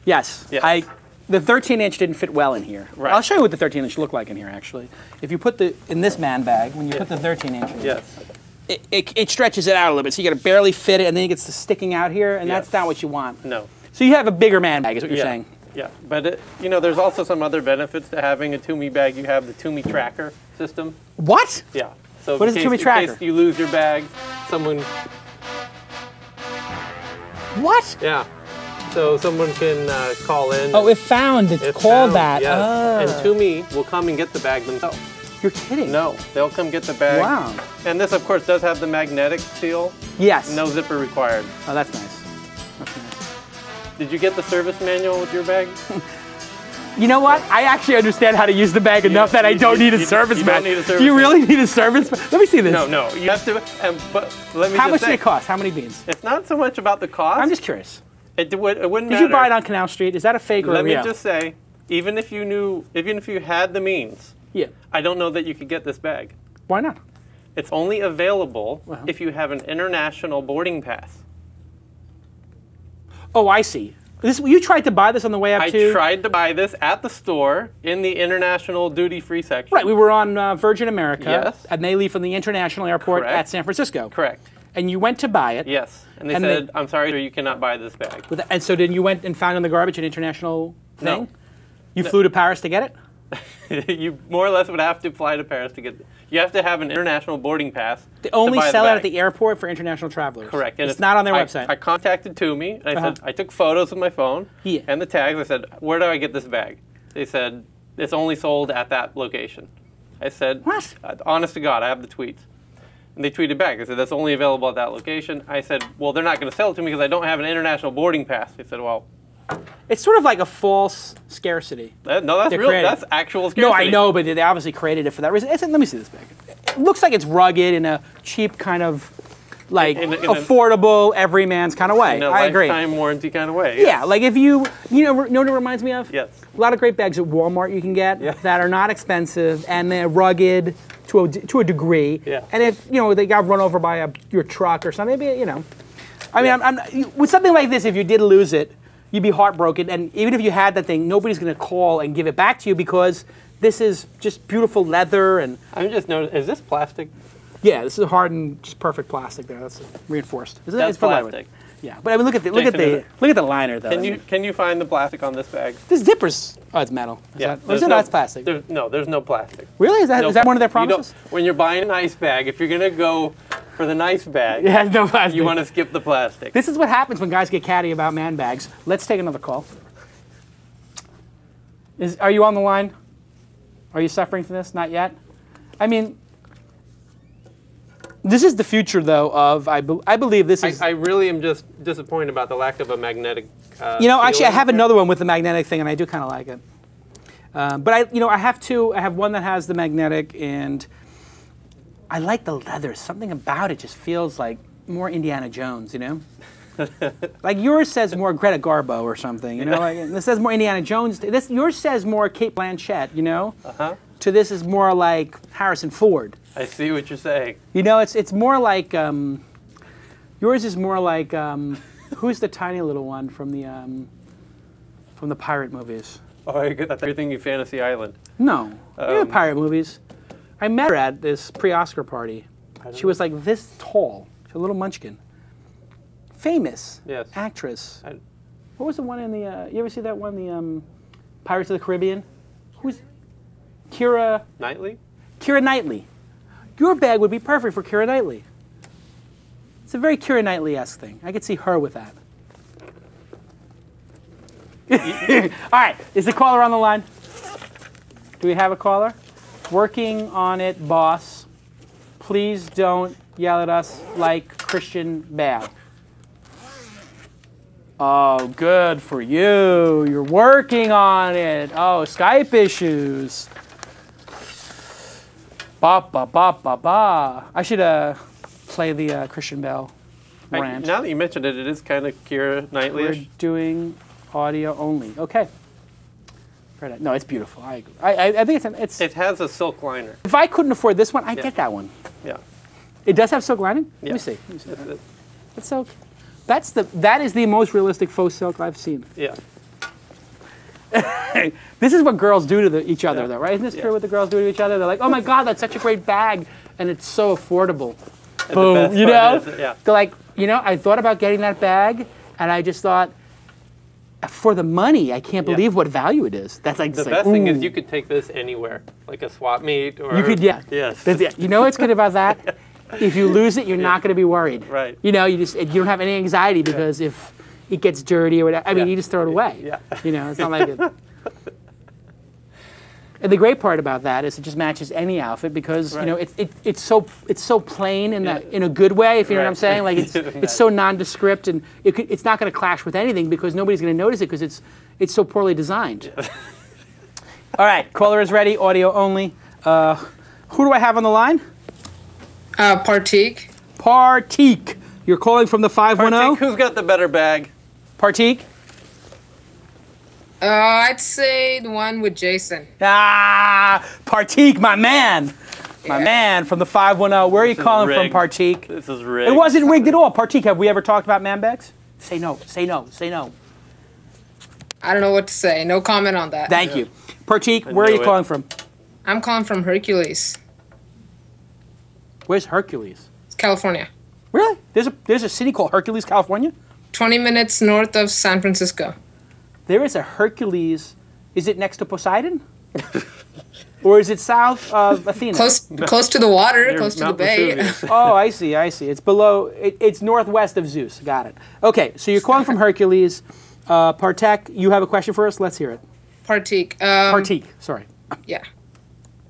Yes. The 13-inch didn't fit well in here. Right. I'll show you what the 13-inch looked like in here, actually. If you put in this man bag, when you put the 13-inch in, it stretches it out a little bit, so you got to barely fit it, and then it gets to sticking out here, and that's not what you want. No. So you have a bigger man bag, is what you're saying. Yeah, but there's also some other benefits to having a Tumi bag. You have the Tumi tracker system. What? Yeah. So what is a Tumi tracker? In case you lose your bag, someone. What? Yeah. So someone can call in. Oh, if found, it's called that. Yes. Oh. And Tumi will come and get the bag themselves. You're kidding. No, they'll come get the bag. Wow. And this, of course, does have the magnetic seal. Yes. No zipper required. Oh, that's nice. That's nice. Did you get the service manual with your bag? You know what? I actually understand how to use the bag enough that I don't need a service bag. Do you really need a service bag? Let me see this. No, no. You have to, but let me How much did it cost? How many beans? It's not so much about the cost. I'm just curious. It wouldn't matter. Did you buy it on Canal Street? Is that a fake or a real? Let me just say, even if you knew, even if you had the means, I don't know that you could get this bag. Why not? It's only available if you have an international boarding pass. Oh, I see. This, you tried to buy this on the way up too? I tried to buy this at the store in the international duty-free section. Right, we were on Virgin America, and they leave from the international airport at San Francisco. Correct. And you went to buy it. Yes, and they said, I'm sorry, sir, you cannot buy this bag. And so then you went and found in the garbage an international thing? No. You flew to Paris to get it? You more or less would have to fly to Paris to get it. You have to have an international boarding pass. They only sell it at the airport for international travelers. Correct. And it's not on their website. I contacted Tumi, and I said, I took photos with my phone and the tags. I said, where do I get this bag? They said, it's only sold at that location. I said, what? Honest to God, I have the tweets. And they tweeted back. I said, that's only available at that location. I said, well, they're not going to sell it to me because I don't have an international boarding pass. They said, well. It's sort of like a false scarcity. No, that's real. That's actual scarcity. No, I know, but they obviously created it for that reason. Let me see this bag. It looks like it's rugged in a cheap kind of, like, affordable, everyman's kind of way. In a lifetime warranty kind of way. Yeah, like if you know what it reminds me of? Yes. A lot of great bags at Walmart you can get that are not expensive and they're rugged to a degree. Yeah. And if, you know, they got run over by your truck or something, maybe, you know. I mean, with something like this, if you did lose it, you'd be heartbroken, and even if you had that thing, nobody's going to call and give it back to you because this is just beautiful leather and... I'm just noticing, is this plastic? Yeah, this is hardened, just perfect plastic there. That's reinforced. Isn't That's plastic. Yeah, but I mean, look at the liner though. Can you find the plastic on this bag? This zipper's it's metal. That's plastic. There's no plastic. Really? Is that one of their promises? When you're buying an ice bag, if you're going to go for the nice bag, no plastic. You want to skip the plastic. This is what happens when guys get catty about man bags. Let's take another call. Are you on the line? Are you suffering from this? Not yet. I mean, this is the future though of, I believe this is. I really am just disappointed about the lack of a magnetic. You know, actually I have another one with the magnetic thing and I do kind of like it. But I have two. I have one that has the magnetic and I like the leather. Something about it just feels like more Indiana Jones, you know? Like yours says more Greta Garbo or something, you know? Like, this says more Indiana Jones. Yours says more Cate Blanchett, you know? To this is more like Harrison Ford. I see what you're saying. You know, it's more like, yours is more like, who's the tiny little one from the pirate movies? Oh, you're thinking Fantasy Island. No, the pirate movies. I met her at this pre-Oscar party. She was like this tall. She's a little munchkin. Famous actress. What was the one in the, you ever see that one, the Pirates of the Caribbean? Who's Keira? Knightley? Keira Knightley. Your bag would be perfect for Keira Knightley. It's a very Keira Knightley-esque thing. I could see her with that. All right, is the caller on the line? Do we have a caller? Working on it, boss. Please don't yell at us like Christian Bale. Oh, good for you. You're working on it. Oh, Skype issues. Ba ba ba ba ba. I should play the Christian Bale rant. Now that you mentioned it, it is kind of Keira Knightley-ish. We're doing audio only. Okay. No, it's beautiful. I agree. I think it's. It has a silk liner. If I couldn't afford this one, I'd get that one. Yeah. It does have silk lining. Yeah. Let me see. That's silk. That is the most realistic faux silk I've seen. Yeah. This is what girls do to each other, though, right? Isn't this true? What the girls do to each other? They're like, oh my God, that's such a great bag, and it's so affordable. And boom. You know? They're like, you know, I thought about getting that bag, and I just thought. For the money, I can't believe what value it is. That's like the best thing is you could take this anywhere, like a swap meet or you could you know what's good about that? If you lose it, you're not going to be worried. Right. You know, you don't have any anxiety because if it gets dirty or whatever. I mean, you just throw it away. Yeah. You know, it's not like it. And the great part about that is it just matches any outfit because you know it's so plain in that in a good way, if you know what I'm saying. Like it's it's so nondescript and it's not going to clash with anything because nobody's going to notice it because it's so poorly designed. Yeah. All right, caller is ready, audio only. Who do I have on the line? Partik. Partik, you're calling from the 510. Partik, who's got the better bag? Partik. I'd say the one with Jason. Ah, Partik, my man. My man from the 510. Where are you calling from, Partik? This is rigged. It wasn't rigged at all. Partik, have we ever talked about man bags? Say no, say no, say no. I don't know what to say. No comment on that. Thank you. Partik, where are you calling from? I'm calling from Hercules. Where's Hercules? It's California. Really? There's a city called Hercules, California? 20 minutes north of San Francisco. There is a Hercules. Is it next to Poseidon? Or is it south of Athena? Close to the water, close to the bay. Oh, I see, I see. It's below, it's northwest of Zeus. Got it. Okay, so you're calling from Hercules. Partik, you have a question for us? Let's hear it. Partik. Partik, sorry. Yeah.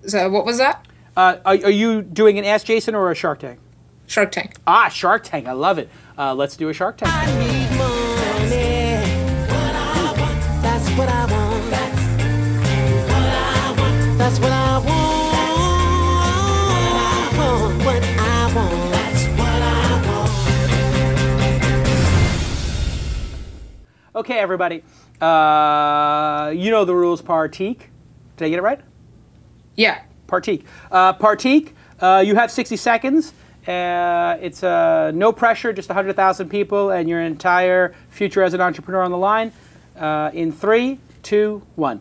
So what was that? Are you doing an Ask Jason or a Shark Tank? Shark Tank. Ah, Shark Tank. I love it. Let's do a Shark Tank. I need money. What I want. That's what I want. That's what I want. What I want. That's what I want. Okay, everybody. You know the rules, Partik. Did I get it right? Yeah. Partik. Partik, you have 60 seconds. It's no pressure, just 100,000 people and your entire future as an entrepreneur on the line. In 3, 2, 1.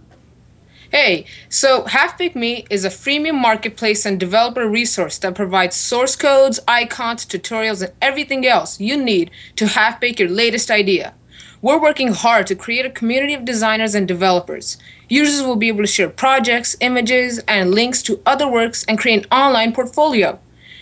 Hey, so Halfbake.me is a freemium marketplace and developer resource that provides source codes, icons, tutorials, and everything else you need to half-bake your latest idea. We're working hard to create a community of designers and developers. Users will be able to share projects, images, and links to other works and create an online portfolio.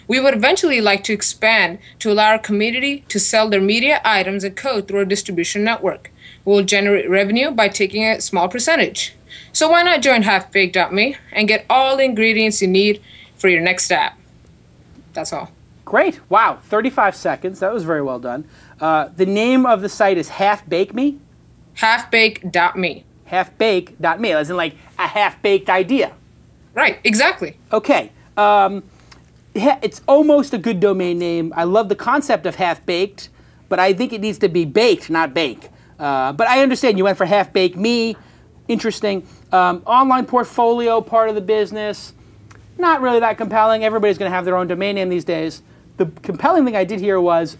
We would eventually like to expand to allow our community to sell their media items and code through our distribution network. We'll generate revenue by taking a small percentage. So why not join Halfbake.me and get all the ingredients you need for your next app? That's all. Great. Wow. 35 seconds. That was very well done. The name of the site is Halfbake.me? Halfbake.me. Halfbake.me, as in like a half-baked idea. Right. Exactly. Okay. It's almost a good domain name. I love the concept of half-baked, but I think it needs to be baked, not bake. But I understand you went for Halfbake.me. Interesting. Online portfolio part of the business. Not really that compelling. Everybody's going to have their own domain name these days. The compelling thing I did here was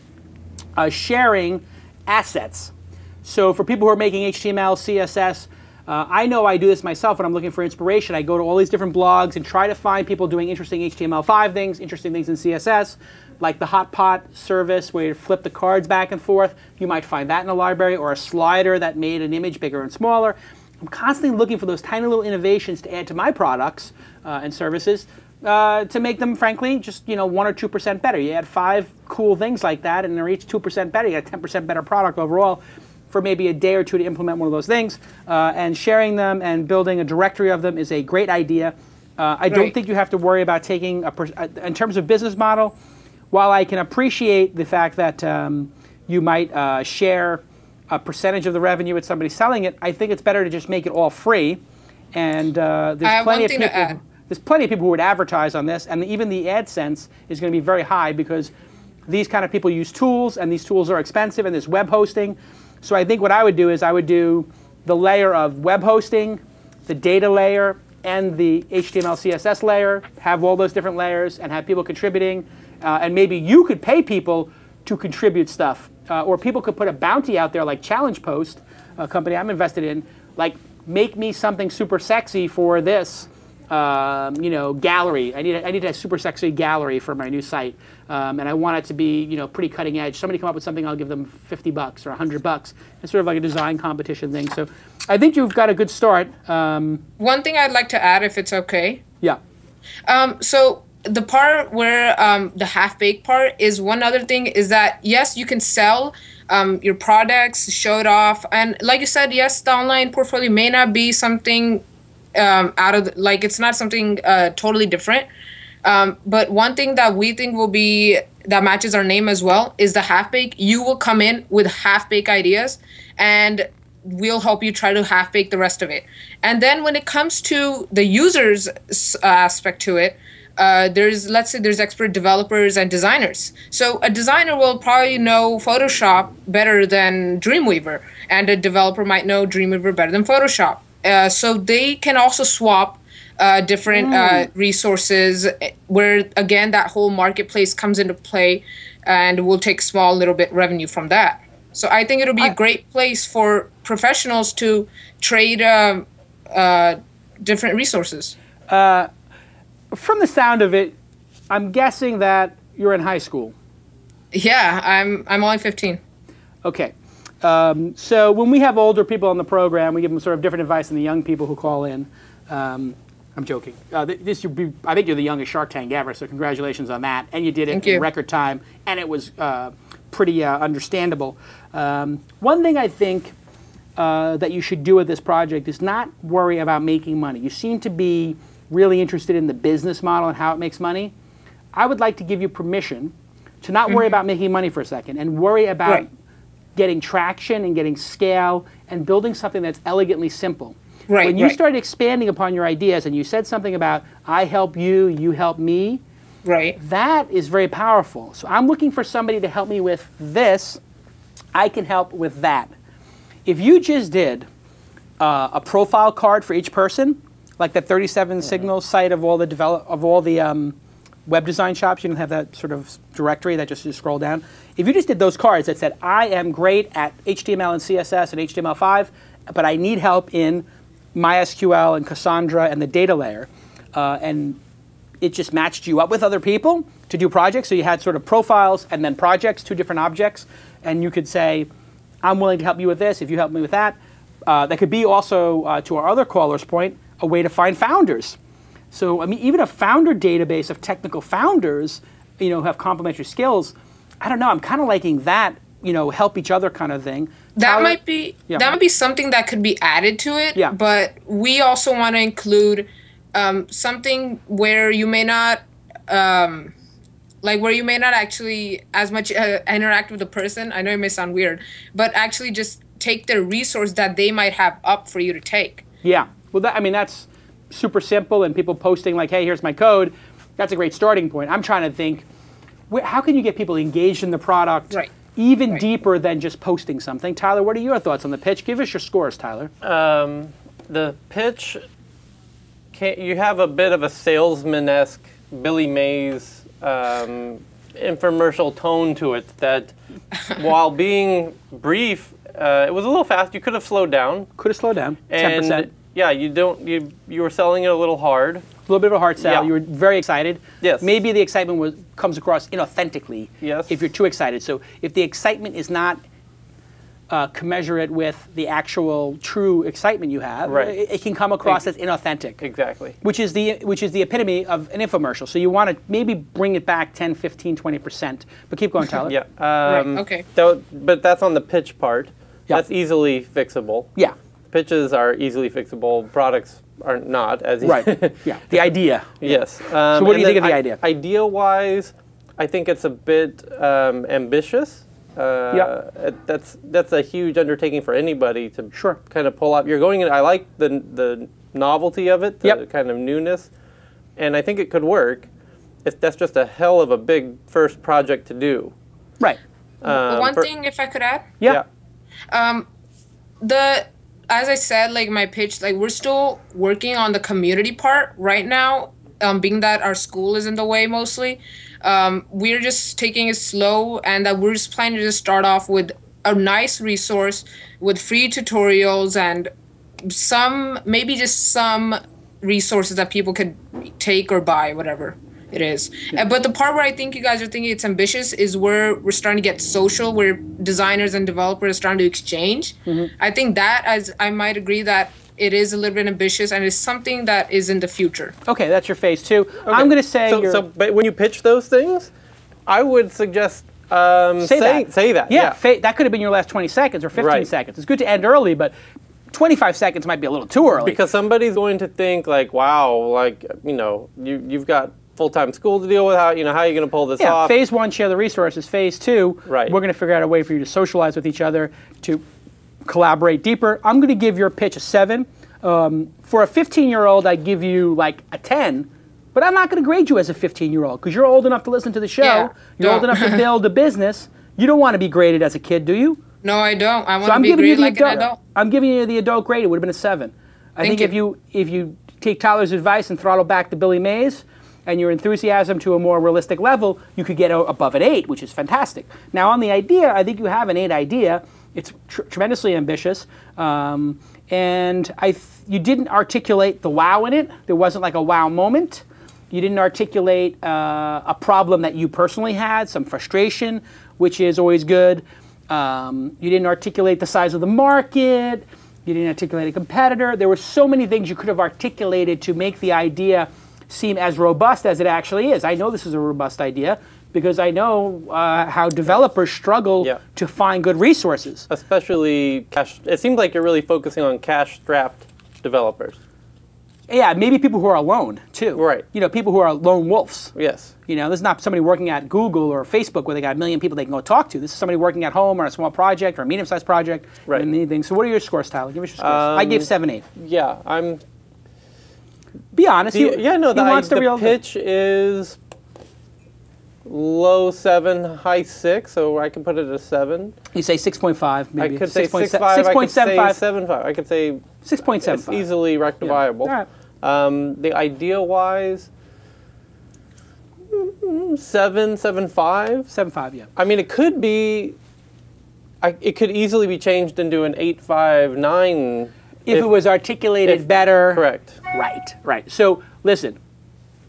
sharing assets. So for people who are making HTML, CSS, I know I do this myself when I'm looking for inspiration. I go to all these different blogs and try to find people doing interesting HTML5 things, interesting things in CSS. Like the hot pot service where you flip the cards back and forth. You might find that in a library, or a slider that made an image bigger and smaller. I'm constantly looking for those tiny little innovations to add to my products and services to make them, frankly, just 1 or 2% better. You add 5 cool things like that, and they're each 2% better. You get a 10% better product overall for maybe a day or two to implement one of those things. And sharing them and building a directory of them is a great idea. I don't think you have to worry about taking in terms of business model. While I can appreciate the fact that you might share a percentage of the revenue with somebody selling it, I think it's better to just make it all free. And there's plenty of people who would advertise on this, and even the AdSense is going to be very high because these kind of people use tools, and these tools are expensive, and there's web hosting. So I think what I would do is I would do the layer of web hosting, the data layer, and the HTML, CSS layer, have all those different layers, and have people contributing. And maybe you could pay people to contribute stuff. Or people could put a bounty out there like Challenge Post, a company I'm invested in, like make me something super sexy for this gallery. I need a super sexy gallery for my new site. And I want it to be pretty cutting edge. Somebody come up with something, I'll give them $50 or $100. It's sort of like a design competition thing. So I think you've got a good start. One thing I'd like to add, if it's okay. Yeah. So the part where the half-baked part is one other thing is that, yes, you can sell your products, showed off. And like you said, yes, the online portfolio may not be something out of, like, it's not something totally different. But one thing that we think will be, that matches our name as well, is the half-bake. You will come in with half-bake ideas and we'll help you try to half-bake the rest of it. And then when it comes to the user's aspect to it, there's, let's say there's expert developers and designers. So a designer will probably know Photoshop better than Dreamweaver, and a developer might know Dreamweaver better than Photoshop. So they can also swap different resources, where again that whole marketplace comes into play, and we'll take small little bit revenue from that. So I think it'll be a great place for professionals to trade different resources. From the sound of it, I'm guessing that you're in high school. Yeah, I'm only 15. Okay. So when we have older people on the program, we give them sort of different advice than the young people who call in. I'm joking. I think you're the youngest Shark Tank ever, so congratulations on that. And you did it in record time, and it was pretty understandable. One thing I think that you should do with this project is not worry about making money. You seem to be really interested in the business model and how it makes money. I would like to give you permission to not worry about making money for a second, and worry about getting traction and getting scale and building something that's elegantly simple. Right, when you started expanding upon your ideas and you said something about, I help you, you help me, that is very powerful. So I'm looking for somebody to help me with this. I can help with that. If you just did a profile card for each person, like the 37 Signal site of all the web design shops, you don't have that sort of directory that just you scroll down. If you just did those cards that said, I am great at HTML and CSS and HTML5, but I need help in MySQL and Cassandra and the data layer, and it just matched you up with other people to do projects. So you had sort of profiles and then projects, two different objects, and you could say, I'm willing to help you with this if you help me with that. That could be also, to our other caller's point, a way to find founders. So I mean, even a founder database of technical founders, you know, who have complementary skills. I don't know, I'm kind of liking that, you know, help each other kind of thing. That might be that might be something that could be added to it. Yeah. But we also want to include something where you may not actually as much interact with the person. I know it may sound weird, but actually just take the resource that they might have up for you to take. Yeah. Well, I mean, that's super simple, and people posting like, hey, here's my code, that's a great starting point. I'm trying to think, how can you get people engaged in the product even deeper than just posting something? Tyler, what are your thoughts on the pitch? Give us your scores, Tyler. The pitch, you have a bit of a salesman-esque, Billy Mays infomercial tone to it that, while being brief, it was a little fast. You could have slowed down. 10%. Yeah, you were selling it a little hard. A little bit of a hard sell. Yeah. You were very excited. Yes. Maybe the excitement comes across inauthentically if you're too excited. So if the excitement is not commensurate with the actual true excitement you have, it can come across as inauthentic. Exactly. Which is the epitome of an infomercial. So you want to maybe bring it back 10, 15, 20%. But keep going, Tyler. But that's on the pitch part. Yeah. That's easily fixable. Yeah. Pitches are easily fixable. Products are not as easy. Right. Yeah. The idea. Yes. So what do you think of the idea? Idea-wise, I think it's a bit ambitious. That's a huge undertaking for anybody to kind of pull up. You're going in. I like the novelty of it, the kind of newness, and I think it could work. That's just a hell of a big first project to do. Right. One thing, if I could add. Yeah. As I said, like my pitch, like we're still working on the community part right now, being that our school is in the way mostly. We're just taking it slow, and that we're just planning to just start off with a nice resource with free tutorials and maybe just some resources that people could take or buy, whatever it is. But the part where I think you guys are thinking it's ambitious is where we're starting to get social, where designers and developers are starting to exchange. I think that, as I might agree, that it is a little bit ambitious, and it's something that is in the future. Okay, that's your phase two. Okay. I'm going to say but when you pitch those things, I would suggest Say that. Yeah, that could have been your last 20 seconds or 15 seconds. It's good to end early, but 25 seconds might be a little too early. Because somebody's going to think like, wow, like, you know, you've got full-time school to deal with. How, you know, how are you going to pull this off? Phase one, share the resources. Phase two, we're going to figure out a way for you to socialize with each other, to collaborate deeper. I'm going to give your pitch a 7. For a 15-year-old, I give you like a 10. But I'm not going to grade you as a 15-year-old because you're old enough to listen to the show. Yeah. You're old enough to build a business. You don't want to be graded as a kid, do you? No, I don't. I want to be graded like an adult. I'm giving you the adult grade. It would have been a 7. I think if you take Tyler's advice and throttle back to Billy Mays and your enthusiasm to a more realistic level, you could get above an 8, which is fantastic. Now, on the idea, I think you have an 8 idea. It's tremendously ambitious. And you didn't articulate the wow in it. There wasn't like a wow moment. You didn't articulate a problem that you personally had, some frustration, which is always good. You didn't articulate the size of the market. You didn't articulate a competitor. There were so many things you could have articulated to make the idea seem as robust as it actually is. I know this is a robust idea because I know how developers struggle to find good resources. Especially cash. It seems like you're really focusing on cash-strapped developers. Yeah, maybe people who are alone, too. Right. You know, people who are lone wolves. Yes. You know, this is not somebody working at Google or Facebook where they got a million people they can go talk to. This is somebody working at home or a small project or a medium-sized project. Right. And anything. So what are your scores, Tyler? Give us your scores. I gave 7, 8. Yeah, I'm... Be honest. The pitch is low 7, high 6, so I can put it at a 7. You say 6.5, maybe. I could say 6.75. I could say 6.75. It's easily rectifiable. Yeah. All right. The idea-wise, 7.5. 7.5, yeah. I mean, it could be, it could easily be changed into an 8.5, 9. If it was articulated better. Correct. Right. So, listen.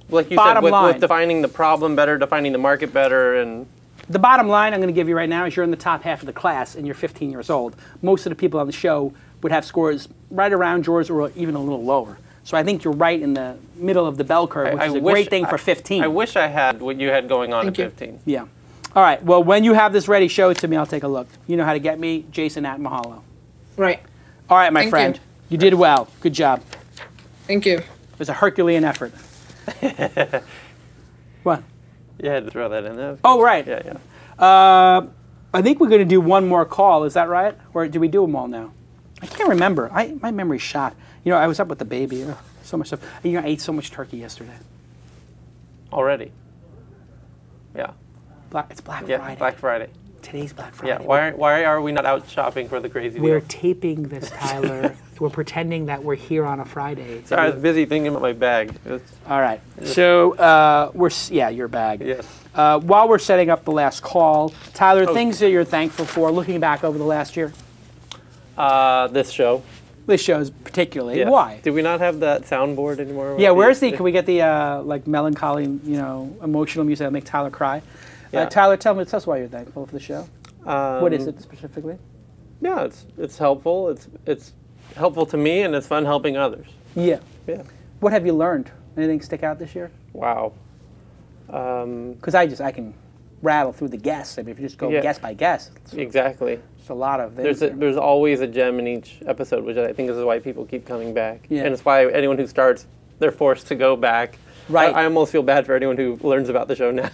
Like you said, with defining the problem better, defining the market better, and... The bottom line I'm going to give you right now is you're in the top half of the class and you're 15 years old. Most of the people on the show would have scores right around yours or even a little lower. So I think you're right in the middle of the bell curve, which is a great thing for 15. I wish I had what you had going on at 15. Yeah. All right. Well, when you have this ready, show it to me. I'll take a look. You know how to get me, Jason@Mahalo. Right. All right, my friend. You did well. Good job. Thank you. It was a Herculean effort. What? You had to throw that in there. Oh, right. Yeah. I think we're going to do one more call. Is that right? Or do we do them all now? I can't remember. My memory's shot. You know, I was up with the baby. Ugh, so much stuff. You know, I ate so much turkey yesterday. Already? Yeah. It's Black Friday. Black Friday. Today's Black Friday. Yeah, why are we not out shopping for the crazy deal? We're taping this, Tyler. We're pretending that we're here on a Friday. Sorry, I was busy thinking about my bag. All right. So, your bag. Yes. While we're setting up the last call, Tyler, things that you're thankful for looking back over the last year? This show. This show is particularly. Yeah. Why? Do we not have that soundboard anymore? Yeah, can we get the melancholy, emotional music that make Tyler cry? Yeah. Tyler, tell us why you're thankful for the show. What is it specifically? Yeah, it's helpful. It's helpful to me, and it's fun helping others. Yeah. What have you learned? Anything stick out this year? Wow. Because I can rattle through the guests. I mean, if you just go guest by guest. Exactly. It's a lot of things. There's always a gem in each episode, which I think is why people keep coming back. Yeah. And it's why anyone who starts, they're forced to go back. Right. I almost feel bad for anyone who learns about the show now.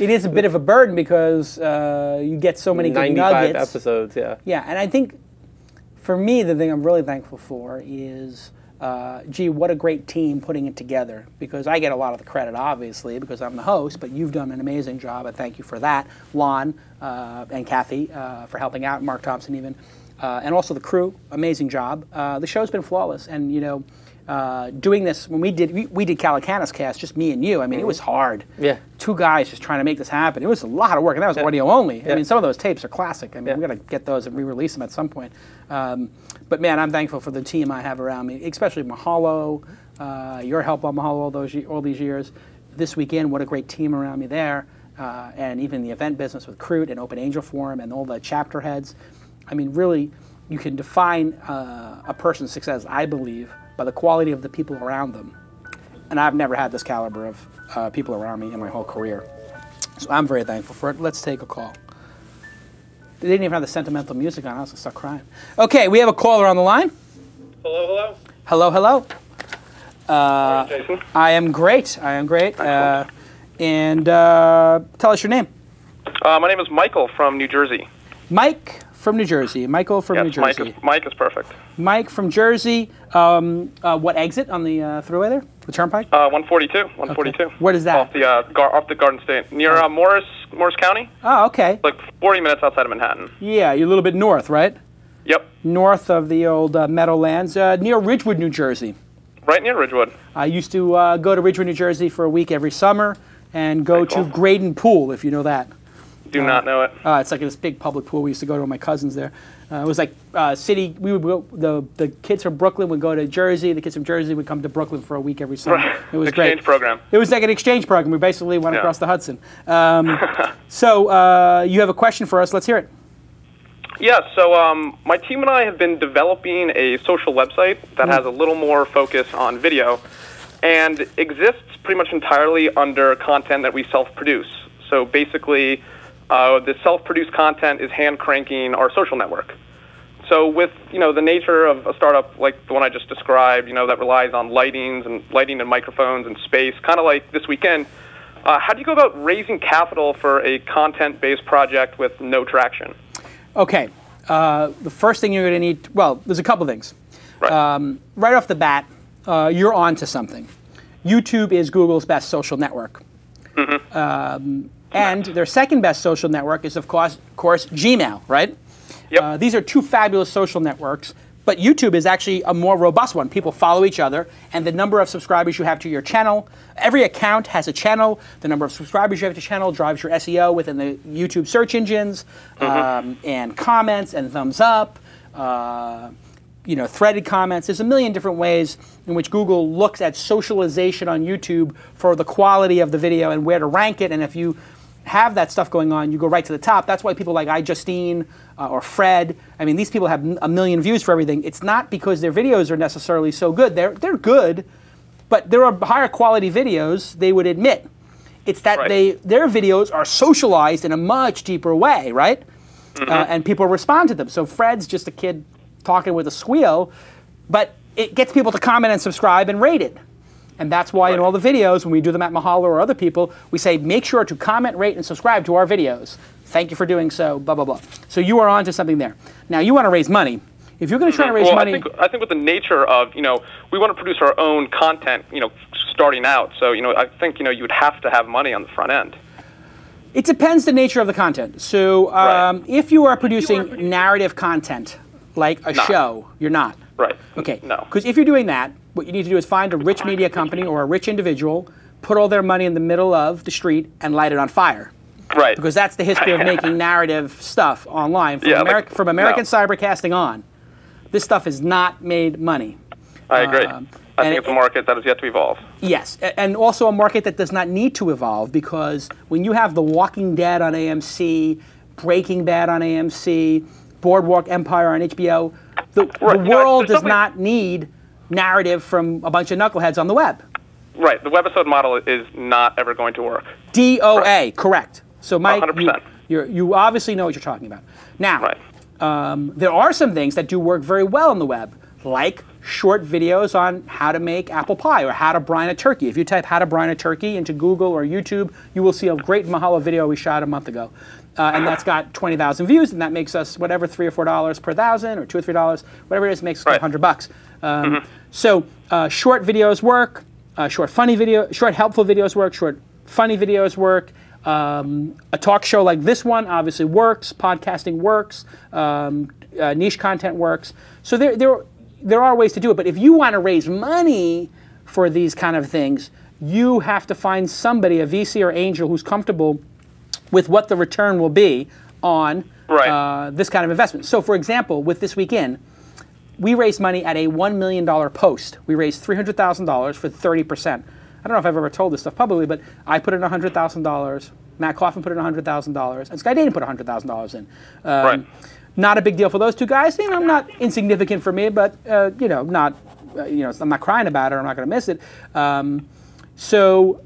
It is a bit of a burden because you get so many good nuggets. 95 episodes, yeah. Yeah, and I think for me the thing I'm really thankful for is, what a great team putting it together. Because I get a lot of the credit, obviously, because I'm the host, but you've done an amazing job. I thank you for that, Lon and Kathy for helping out, Mark Thompson even. And also the crew, amazing job. The show's been flawless, and doing this, when we did Calacanis Cast, just me and you, I mean, it was hard. Yeah. Two guys just trying to make this happen. It was a lot of work, and that was audio only. Yeah. I mean, some of those tapes are classic. I mean, we've got to get those and re-release them at some point. But, man, I'm thankful for the team I have around me, especially Mahalo, your help on Mahalo all these years. This weekend, what a great team around me there, and even the event business with Kroot and Open Angel Forum and all the chapter heads. I mean, really, you can define a person's success, I believe, by the quality of the people around them. And I've never had this caliber of people around me in my whole career. So I'm very thankful for it. Let's take a call. They didn't even have the sentimental music on. I was going to start crying. Okay, we have a caller on the line. Hello, hello. Hello, hello. How are you, Jason? I am great. I am great. And tell us your name. My name is Michael from New Jersey. Mike from New Jersey. Michael from New Jersey. Mike is perfect. Mike from Jersey. What exit on the thruway there? The turnpike? 142. 142. Okay. Where is that? Off the Garden State, near Morris County. Oh, okay. Like 40 minutes outside of Manhattan. Yeah, you're a little bit north, right? Yep. North of the old Meadowlands, near Ridgewood, New Jersey. Right near Ridgewood. I used to go to Ridgewood, New Jersey for a week every summer and go to Graydon Pool, if you know that. Do not know it. It's like this big public pool. We used to go to with my cousins there. It was like city. We would go, the kids from Brooklyn would go to Jersey. The kids from Jersey would come to Brooklyn for a week every summer. Right. It was great. Exchange program. It was like an exchange program. We basically went across the Hudson. So you have a question for us. Let's hear it. Yeah, so my team and I have been developing a social website that has a little more focus on video and exists pretty much entirely under content that we self-produce. So basically, the self-produced content is hand-cranking our social network. So with the nature of a startup like the one I just described, that relies on lighting and microphones and space, kind of like this weekend, how do you go about raising capital for a content-based project with no traction? Okay, the first thing you're going to need, well, there's a couple things. Right. Right off the bat, you're on to something. YouTube is Google's best social network. Mm-hmm. And their second best social network is, of course, Gmail, right? Yep. These are two fabulous social networks, but YouTube is actually a more robust one. People follow each other, and the number of subscribers you have to your channel, every account has a channel. The number of subscribers you have to channel drives your SEO within the YouTube search engines, and comments and thumbs up, threaded comments. There's a million different ways in which Google looks at socialization on YouTube for the quality of the video and where to rank it, and if you have that stuff going on, you go right to the top. That's why people like iJustine or Fred, these people have a million views for everything. It's not because their videos are necessarily so good. They're good, but there are higher quality videos they would admit. It's that their videos are socialized in a much deeper way, right? Mm-hmm. And people respond to them. So Fred's just a kid talking with a squeal, but it gets people to comment and subscribe and rate it. And that's why in all the videos, when we do them at Mahalo or other people, we say, make sure to comment, rate, and subscribe to our videos. Thank you for doing so, blah, blah, blah. So you are on to something there. Now, you want to raise money. If you're going to try to raise money... I think with the nature of, we want to produce our own content, starting out. So, I think, you would have to have money on the front end. It depends the nature of the content. So if you are producing narrative content, like a show, you're not. Right. Okay. No. Because if you're doing that, what you need to do is find a rich media company or a rich individual, put all their money in the middle of the street, and light it on fire. Right. Because that's the history of making narrative stuff online. From, from American Cybercasting on, this stuff has not made money. I agree. I think it's a market that has yet to evolve. Yes. And also a market that does not need to evolve, because when you have The Walking Dead on AMC, Breaking Bad on AMC, Boardwalk Empire on HBO, the world does not need narrative from a bunch of knuckleheads on the web. Right. The webisode model is not ever going to work. DOA, correct. So, Mike, 100%. You obviously know what you're talking about. Now, there are some things that do work very well on the web, like short videos on how to make apple pie or how to brine a turkey. If you type how to brine a turkey into Google or YouTube, you will see a great Mahalo video we shot a month ago. And that's got 20,000 views, and that makes us whatever $3 or $4 per thousand, or $2 or $3, whatever it is, makes $100. So short videos work, short helpful videos work, short funny videos work. A talk show like this one obviously works. Podcasting works. Niche content works. So there are ways to do it. But if you want to raise money for these kind of things, you have to find somebody, a VC or angel, who's comfortable with what the return will be on this kind of investment. So, for example, with This Week In, we raised money at a $1 million post. We raised $300,000 for 30%. I don't know if I've ever told this stuff publicly, but I put in $100,000. Matt Coffin put in $100,000. And Sky Dating put $100,000 in. Not a big deal for those two guys. Not insignificant for me, but I'm not crying about it. I'm not going to miss it. So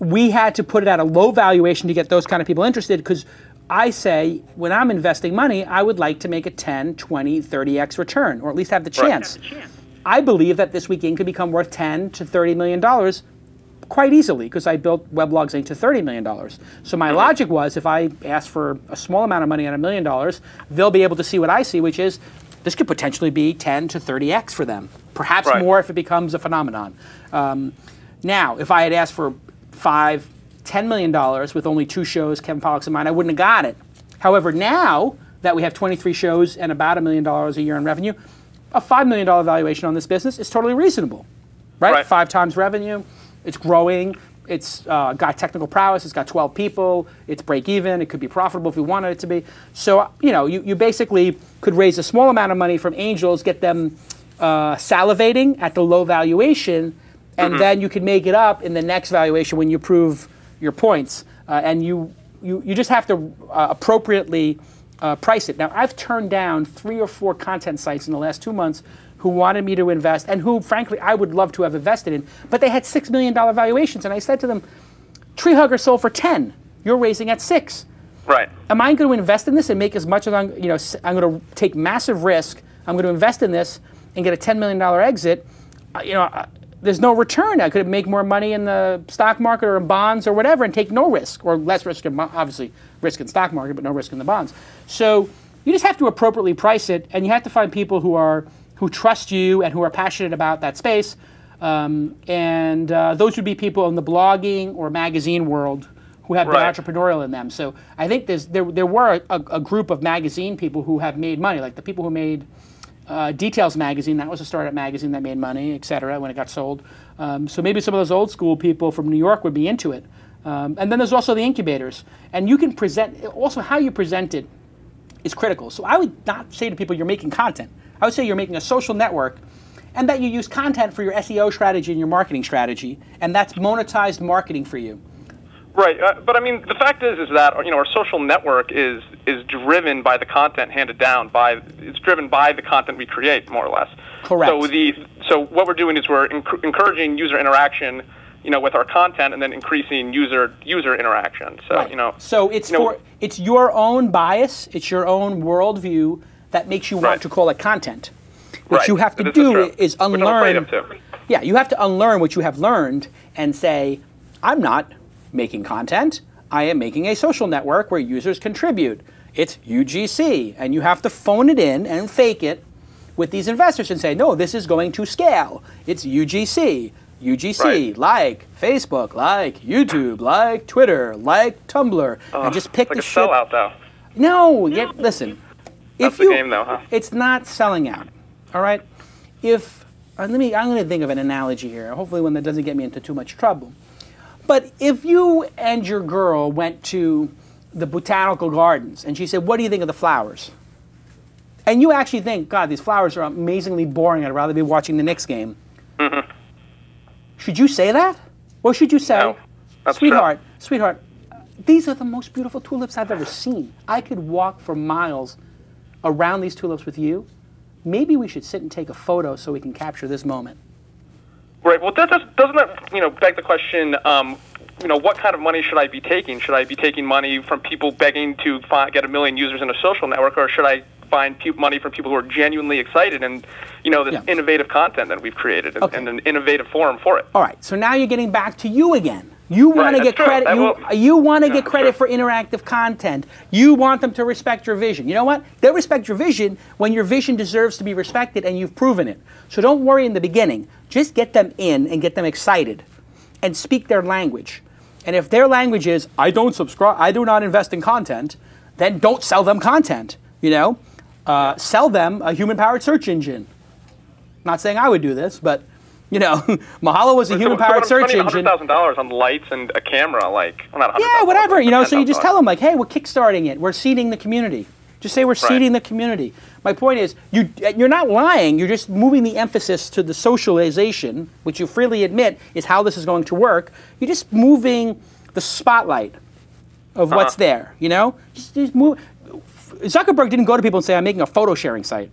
we had to put it at a low valuation to get those kind of people interested, because I say, when I'm investing money, I would like to make a 10, 20, 30x return, or at least have the chance. I believe that This Week In could become worth $10 to $30 million quite easily, because I built Weblogs Inc. to $30 million. So my logic was, if I ask for a small amount of money on $1 million, they'll be able to see what I see, which is this could potentially be 10 to 30x for them, perhaps more if it becomes a phenomenon. Now, if I had asked for $10 million with only 2 shows, Kevin Pollak's and mine, I wouldn't have got it. However, now that we have 23 shows and about $1 million a year in revenue, a $5 million valuation on this business is totally reasonable, right? 5 times revenue, it's growing, it's got technical prowess, it's got 12 people, it's break even, it could be profitable if we wanted it to be. So, you know, you basically could raise a small amount of money from angels, get them salivating at the low valuation, and then you can make it up in the next valuation when you prove your points, and you just have to appropriately price it. Now, I've turned down 3 or 4 content sites in the last 2 months who wanted me to invest and who, frankly, I would love to have invested in, but they had $6 million valuations, and I said to them, Tree Hugger sold for 10. You're raising at 6. Right. Am I going to invest in this and make as much as I'm, you know, I'm going to take massive risk, I'm going to invest in this and get a $10 million exit, you know, there's no return. I could make more money in the stock market or in bonds or whatever and take no risk, or less risk, obviously risk in stock market, but no risk in the bonds. So you just have to appropriately price it, and you have to find people who trust you and who are passionate about that space. Those would be people in the blogging or magazine world who have been entrepreneurial in them. So I think there were a group of magazine people who have made money, like the people who made Details magazine. That was a startup magazine that made money, etc., when it got sold. So maybe some of those old school people from New York would be into it. And then there's also the incubators. And you can present, also how you present it is critical. So I would not say to people you're making content. I would say you're making a social network and that you use content for your SEO strategy and your marketing strategy. And that's monetized marketing for you. Right, but I mean, the fact is that, you know, our social network is driven by the content handed down by, it's driven by the content we create, more or less. Correct. So what we're doing is we're encouraging user interaction, you know, with our content, and then increasing user interaction. So you know. So it's it's your own bias, it's your own worldview that makes you want to call it content. What you have to do is unlearn. Yeah, you have to unlearn what you have learned and say, I'm not making content, I am making a social network where users contribute. It's UGC, and you have to phone it in and fake it with these investors and say, no, this is going to scale. It's UGC, UGC, like Facebook, like YouTube, like Twitter, like Tumblr, and just pick the shit. It's like a sellout, though. No, yeah, listen. That's the game, though, huh? It's not selling out, all right? I'm going to think of an analogy here, hopefully one that doesn't get me into too much trouble. But if you and your girl went to the botanical gardens and she said, what do you think of the flowers? And you actually think, God, these flowers are amazingly boring. I'd rather be watching the Knicks game. Mm-hmm. Should you say that? Or should you say, sweetheart, sweetheart, these are the most beautiful tulips I've ever seen. I could walk for miles around these tulips with you. Maybe we should sit and take a photo so we can capture this moment. Right. Well, that doesn't that, you know, beg the question, you know, what kind of money should I be taking? Should I be taking money from people begging to get 1 million users in a social network, or should I find money from people who are genuinely excited and, you know, this innovative content that we've created and an innovative forum for it? All right. So now you're getting back to you again. You want to get credit. You want to get credit for interactive content. You want them to respect your vision. You know what? They'll respect your vision when your vision deserves to be respected and you've proven it. So don't worry in the beginning. Just get them in and get them excited and speak their language. And if their language is, I don't subscribe, I do not invest in content, then don't sell them content. You know, sell them a human-powered search engine. Not saying I would do this, but you know, Mahalo was a human-powered search engine. $100,000 on lights and a camera, like, well, not yeah, whatever. You know, so you just tell them, like, hey, we're kickstarting it. We're seeding the community. Just say we're seeding the community. My point is, you're not lying. You're just moving the emphasis to the socialization, which you freely admit is how this is going to work. You're just moving the spotlight of what's there. You know, just move. Zuckerberg didn't go to people and say, I'm making a photo-sharing site,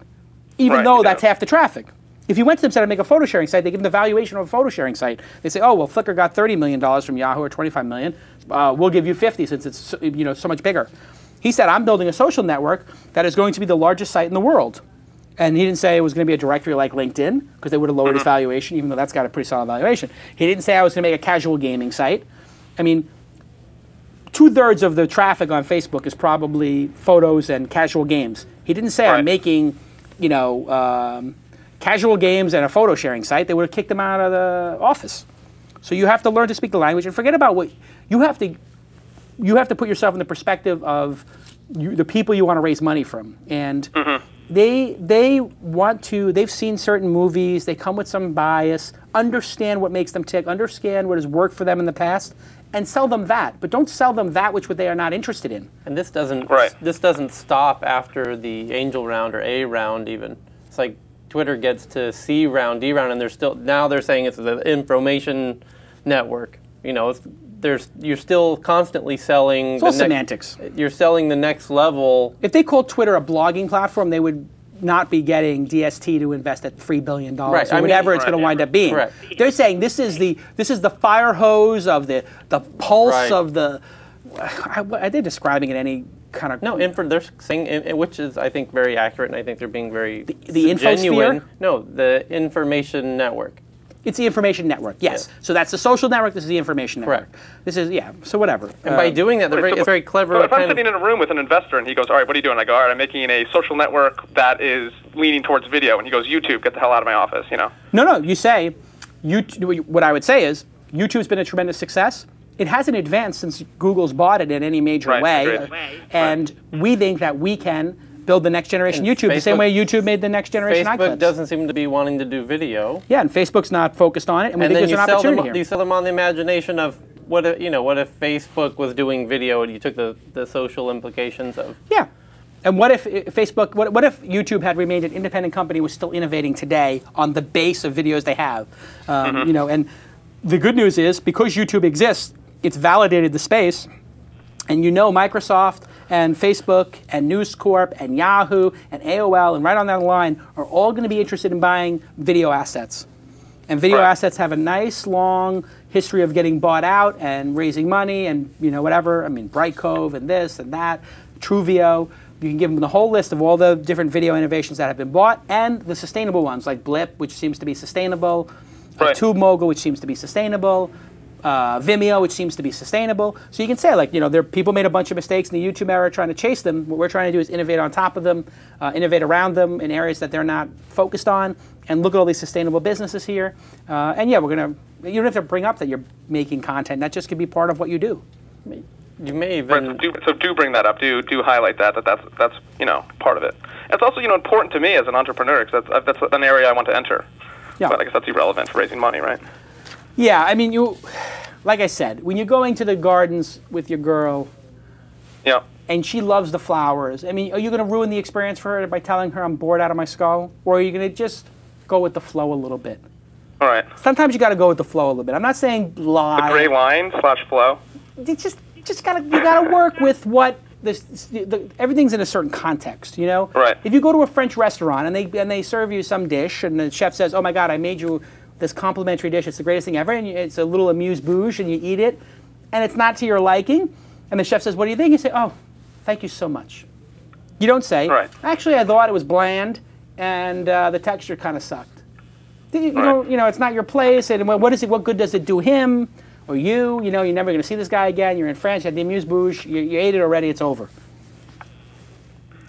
even though that's half the traffic. If you went to them and said, I make a photo sharing site, they give them the valuation of a photo sharing site. They say, oh, well, Flickr got $30 million from Yahoo or $25 million. We'll give you $50 since it's so much bigger. He said, I'm building a social network that is going to be the largest site in the world. And he didn't say it was going to be a directory like LinkedIn, because they would have lowered his valuation, even though that's got a pretty solid valuation. He didn't say I was going to make a casual gaming site. I mean, 2/3 of the traffic on Facebook is probably photos and casual games. He didn't say I'm making, you know, casual games and a photo sharing site. They would have kicked him out of the office. So you have to learn to speak the language and forget about what you have to. You have to put yourself in the perspective of the people you want to raise money from, and they want to. They've seen certain movies. They come with some bias. Understand what makes them tick. Understand what has worked for them in the past. And sell them that, but don't sell them that which they are not interested in. And this doesn't this doesn't stop after the angel round or A round even. It's like Twitter gets to C round, D round, and they're still now they're saying it's an information network. You know, it's, you're still constantly selling. It's all semantics. You're selling the next level. If they called Twitter a blogging platform, they would not be getting DST to invest at $3 billion or whatever it's going to wind up being. They're saying this is the fire hose of the pulse of the... Are they describing it any kind of... No, they're saying, which is, I think, very accurate, and I think they're being very the genuine. No, the information network. It's the information network, yes. So that's the social network, this is the information network. This is, so whatever. And by doing that, they're very clever. So if I'm sitting in a room with an investor and he goes, all right, what are you doing? I go, all right, I'm making a social network that is leaning towards video. And he goes, YouTube, get the hell out of my office, you know? No, you say, what I would say is, YouTube's been a tremendous success. It hasn't advanced since Google's bought it in any major way. And we think that we can build the next generation YouTube, the same way YouTube made the next generation iClips. Facebook doesn't seem to be wanting to do video. Yeah, and Facebook's not focused on it, and we think there's an opportunity here. You sell them on the imagination of what if, you know, what if Facebook was doing video and you took the social implications of... Yeah, and what if Facebook, what if YouTube had remained an independent company, was still innovating today on the base of videos they have? You know, and the good news is, because YouTube exists, it's validated the space, and you know Microsoft and Facebook and News Corp and Yahoo and AOL and right on that line are all going to be interested in buying video assets. And video assets have a nice long history of getting bought out and raising money and, you know, whatever. I mean, Bright Cove and this and that, Truvio. You can give them the whole list of all the different video innovations that have been bought and the sustainable ones like Blip, which seems to be sustainable, TubeMogul, which seems to be sustainable, Vimeo, which seems to be sustainable. So you can say, like, you know, people made a bunch of mistakes in the YouTube era trying to chase them. What we're trying to do is innovate on top of them, innovate around them in areas that they're not focused on, and look at all these sustainable businesses here. And yeah, we're going to, you don't have to bring up that you're making content. That just could be part of what you do. You may even... So do bring that up. Do highlight that's, you know, part of it. It's also, you know, important to me as an entrepreneur, because that's an area I want to enter. Yeah. But I guess that's irrelevant for raising money, right? Yeah, I mean, like I said, when you're going to the gardens with your girl, and she loves the flowers, I mean, are you going to ruin the experience for her by telling her I'm bored out of my skull? Or are you going to just go with the flow a little bit? All right. Sometimes you got to go with the flow a little bit. I'm not saying lie. The gray line / flow? It's just you got to work with what... everything's in a certain context, you know? Right. If you go to a French restaurant and they serve you some dish and the chef says, oh, my God, I made you... this complimentary dish, it's the greatest thing ever, and it's a little amuse-bouche, and you eat it, and it's not to your liking, and the chef says, what do you think? You say, oh, thank you so much. You don't say, actually, I thought it was bland, and the texture kind of sucked. You know, it's not your place, and what good does it do him or you? You know, you're never going to see this guy again, you're in France, you had the amuse-bouche, you ate it already, it's over.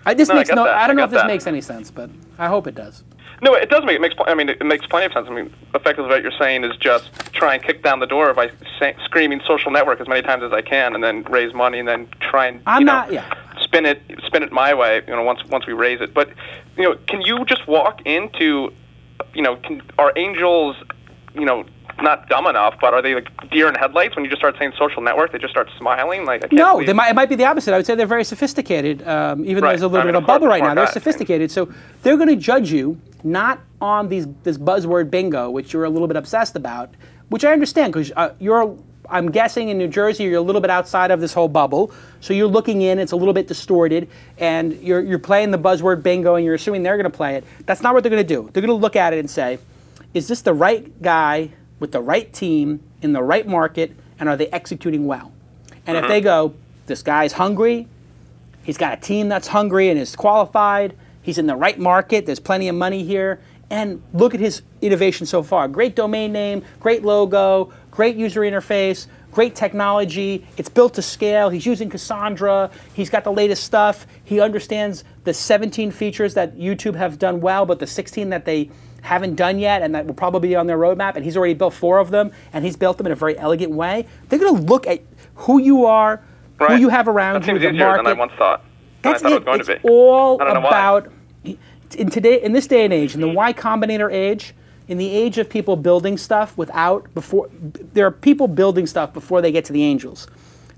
I don't know if this makes any sense, but I hope it does. No, it does make it makes plenty of sense. I mean, effectively what you're saying is just try and kick down the door by screaming social network as many times as I can, and then raise money, and then try and spin it my way. You know, once we raise it. But you know, can you just walk into, you know, are angels, you know, not dumb enough, but are they like deer in headlights when you just start saying social network? They just start smiling. Like, I can't believe... it might be the opposite. I would say they're very sophisticated. Even though there's a little bit of a bubble right now, they're sophisticated. So they're going to judge you not on this buzzword bingo, which you're a little bit obsessed about, which I understand because I'm guessing in New Jersey you're a little bit outside of this whole bubble, so you're looking in. It's a little bit distorted, and you're playing the buzzword bingo, and you're assuming they're going to play it. That's not what they're going to do. They're going to look at it and say, "Is this the right guy with the right team in the right market, and are they executing well?" And if they go, "This guy's hungry, He's got a team that's hungry and is qualified. He's in the right market. There's plenty of money here. And look at his innovation so far. Great domain name, great logo, great user interface, great technology. It's built to scale. He's using Cassandra. He's got the latest stuff. He understands the 17 features that YouTube have done well, but the 16 that they haven't done yet and that will probably be on their roadmap, and he's already built 4 of them, and he's built them in a very elegant way. They're going to look at who you are, right, who you have around you, the market. That seems easier than I once thought. That's it. It's all about, in this day and age, in the Y Combinator age, in the age of people building stuff without, there are people building stuff before they get to the angels.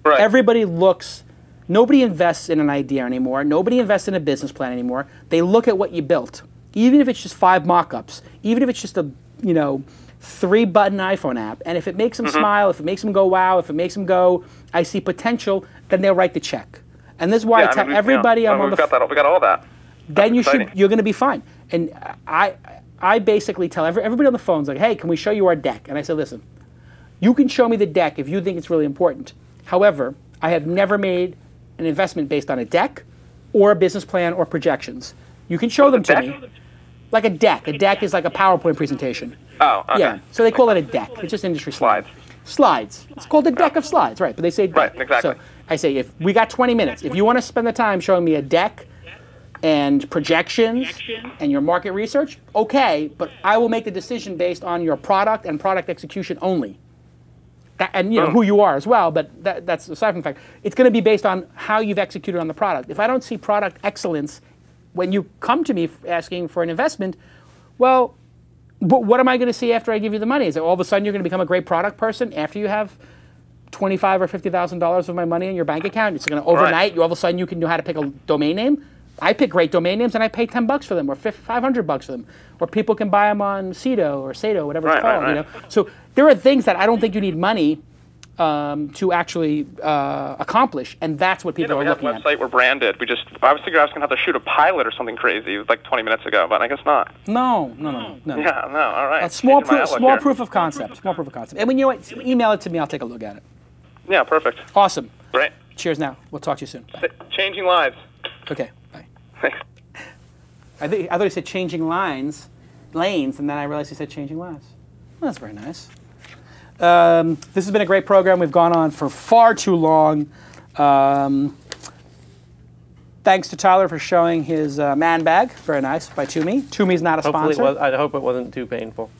Right. Everybody looks, nobody invests in an idea anymore. Nobody invests in a business plan anymore. They look at what you built. Even if it's just 5 mock-ups, even if it's just a, 3-button iPhone app, and if it makes them smile, if it makes them go, wow, if it makes them go, I see potential, then they'll write the check. And this is why I tell everybody, we got all that. Then you're going to be fine. And I basically tell everybody on the phone's like, hey, can we show you our deck? And I say, listen, you can show me the deck if you think it's really important. However, I have never made an investment based on a deck or a business plan or projections. You can show them to me. Like a deck. A deck is like a PowerPoint presentation. Oh, okay. Yeah, so they call it a deck. It's just industry slides. Slides. It's called a deck of slides, right, but they say deck. Right, exactly. So I say, if we got 20 minutes, if you want to spend the time showing me a deck and projections and your market research, okay, but I will make the decision based on your product and product execution only. That, and who you are as well, but that's aside from the fact. It's going to be based on how you've executed on the product. If I don't see product excellence when you come to me asking for an investment, well, what am I going to see after I give you the money? Is it all of a sudden you're going to become a great product person after you have $25,000 or $50,000 of my money in your bank account? It's going to overnight, right, you all of a sudden you can know how to pick a domain name? I pick great domain names and I pay $10 for them or $500 for them. Or people can buy them on Sedo or Sato, whatever it's called. So there are things that I don't think you need money to actually accomplish, and that's what people are looking at. We have a website, we're branded. I was thinking I was going to have to shoot a pilot or something crazy. It was like 20 minutes ago, but I guess not. No. Yeah, no, all right. Small proof of concept. And when you know what, email it to me, I'll take a look at it. Yeah, perfect. Awesome. Great. Cheers now. We'll talk to you soon. Bye. Changing lives. Okay, bye. Thanks. I thought he said changing lanes, and then I realized he said changing lives. Well, that's very nice. This has been a great program. We've gone on for far too long. Thanks to Tyler for showing his man bag. Very nice by Tumi. Tumi's not a sponsor. I hope it wasn't too painful.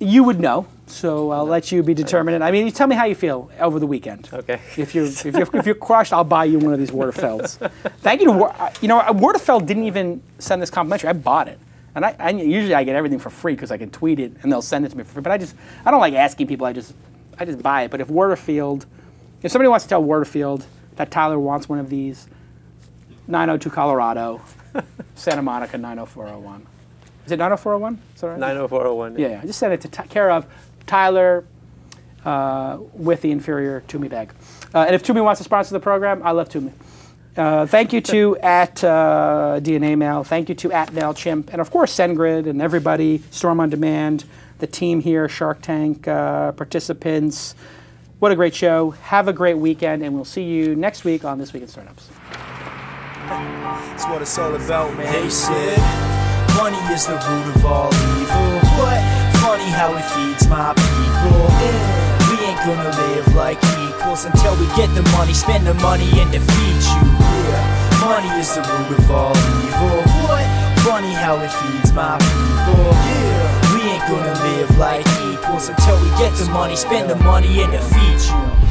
You would know, so I'll let you be determinate. I mean, you tell me how you feel over the weekend. Okay. If you're crushed, I'll buy you one of these Waterfields. Thank you to Waterfield didn't even send this complimentary. I bought it. And usually I get everything for free because I can tweet it and they'll send it to me for free. But I don't like asking people. I just buy it. But if somebody wants to tell Waterfield that Tyler wants one of these, 902 Colorado, Santa Monica 90401. Is it 90401? Is that right? 90401. Yeah. Just send it to care of Tyler with the inferior Tumi bag. And if Tumi wants to sponsor the program, I love Tumi. Thank you to DNA Mail. Thank you to MailChimp. And, of course, SendGrid and everybody, Storm On Demand, the team here, Shark Tank participants. What a great show. Have a great weekend, and we'll see you next week on This Week in Startups. That's what it's all about, man. They said money is the root of all evil. What? Funny how it feeds my people. Yeah. We ain't gonna live like equals until we get the money, spend the money, and defeat you. Money is the root of all evil. What? Funny how it feeds my people. Yeah. We ain't gonna live like equals until we get the money, spend the money, and defeat you.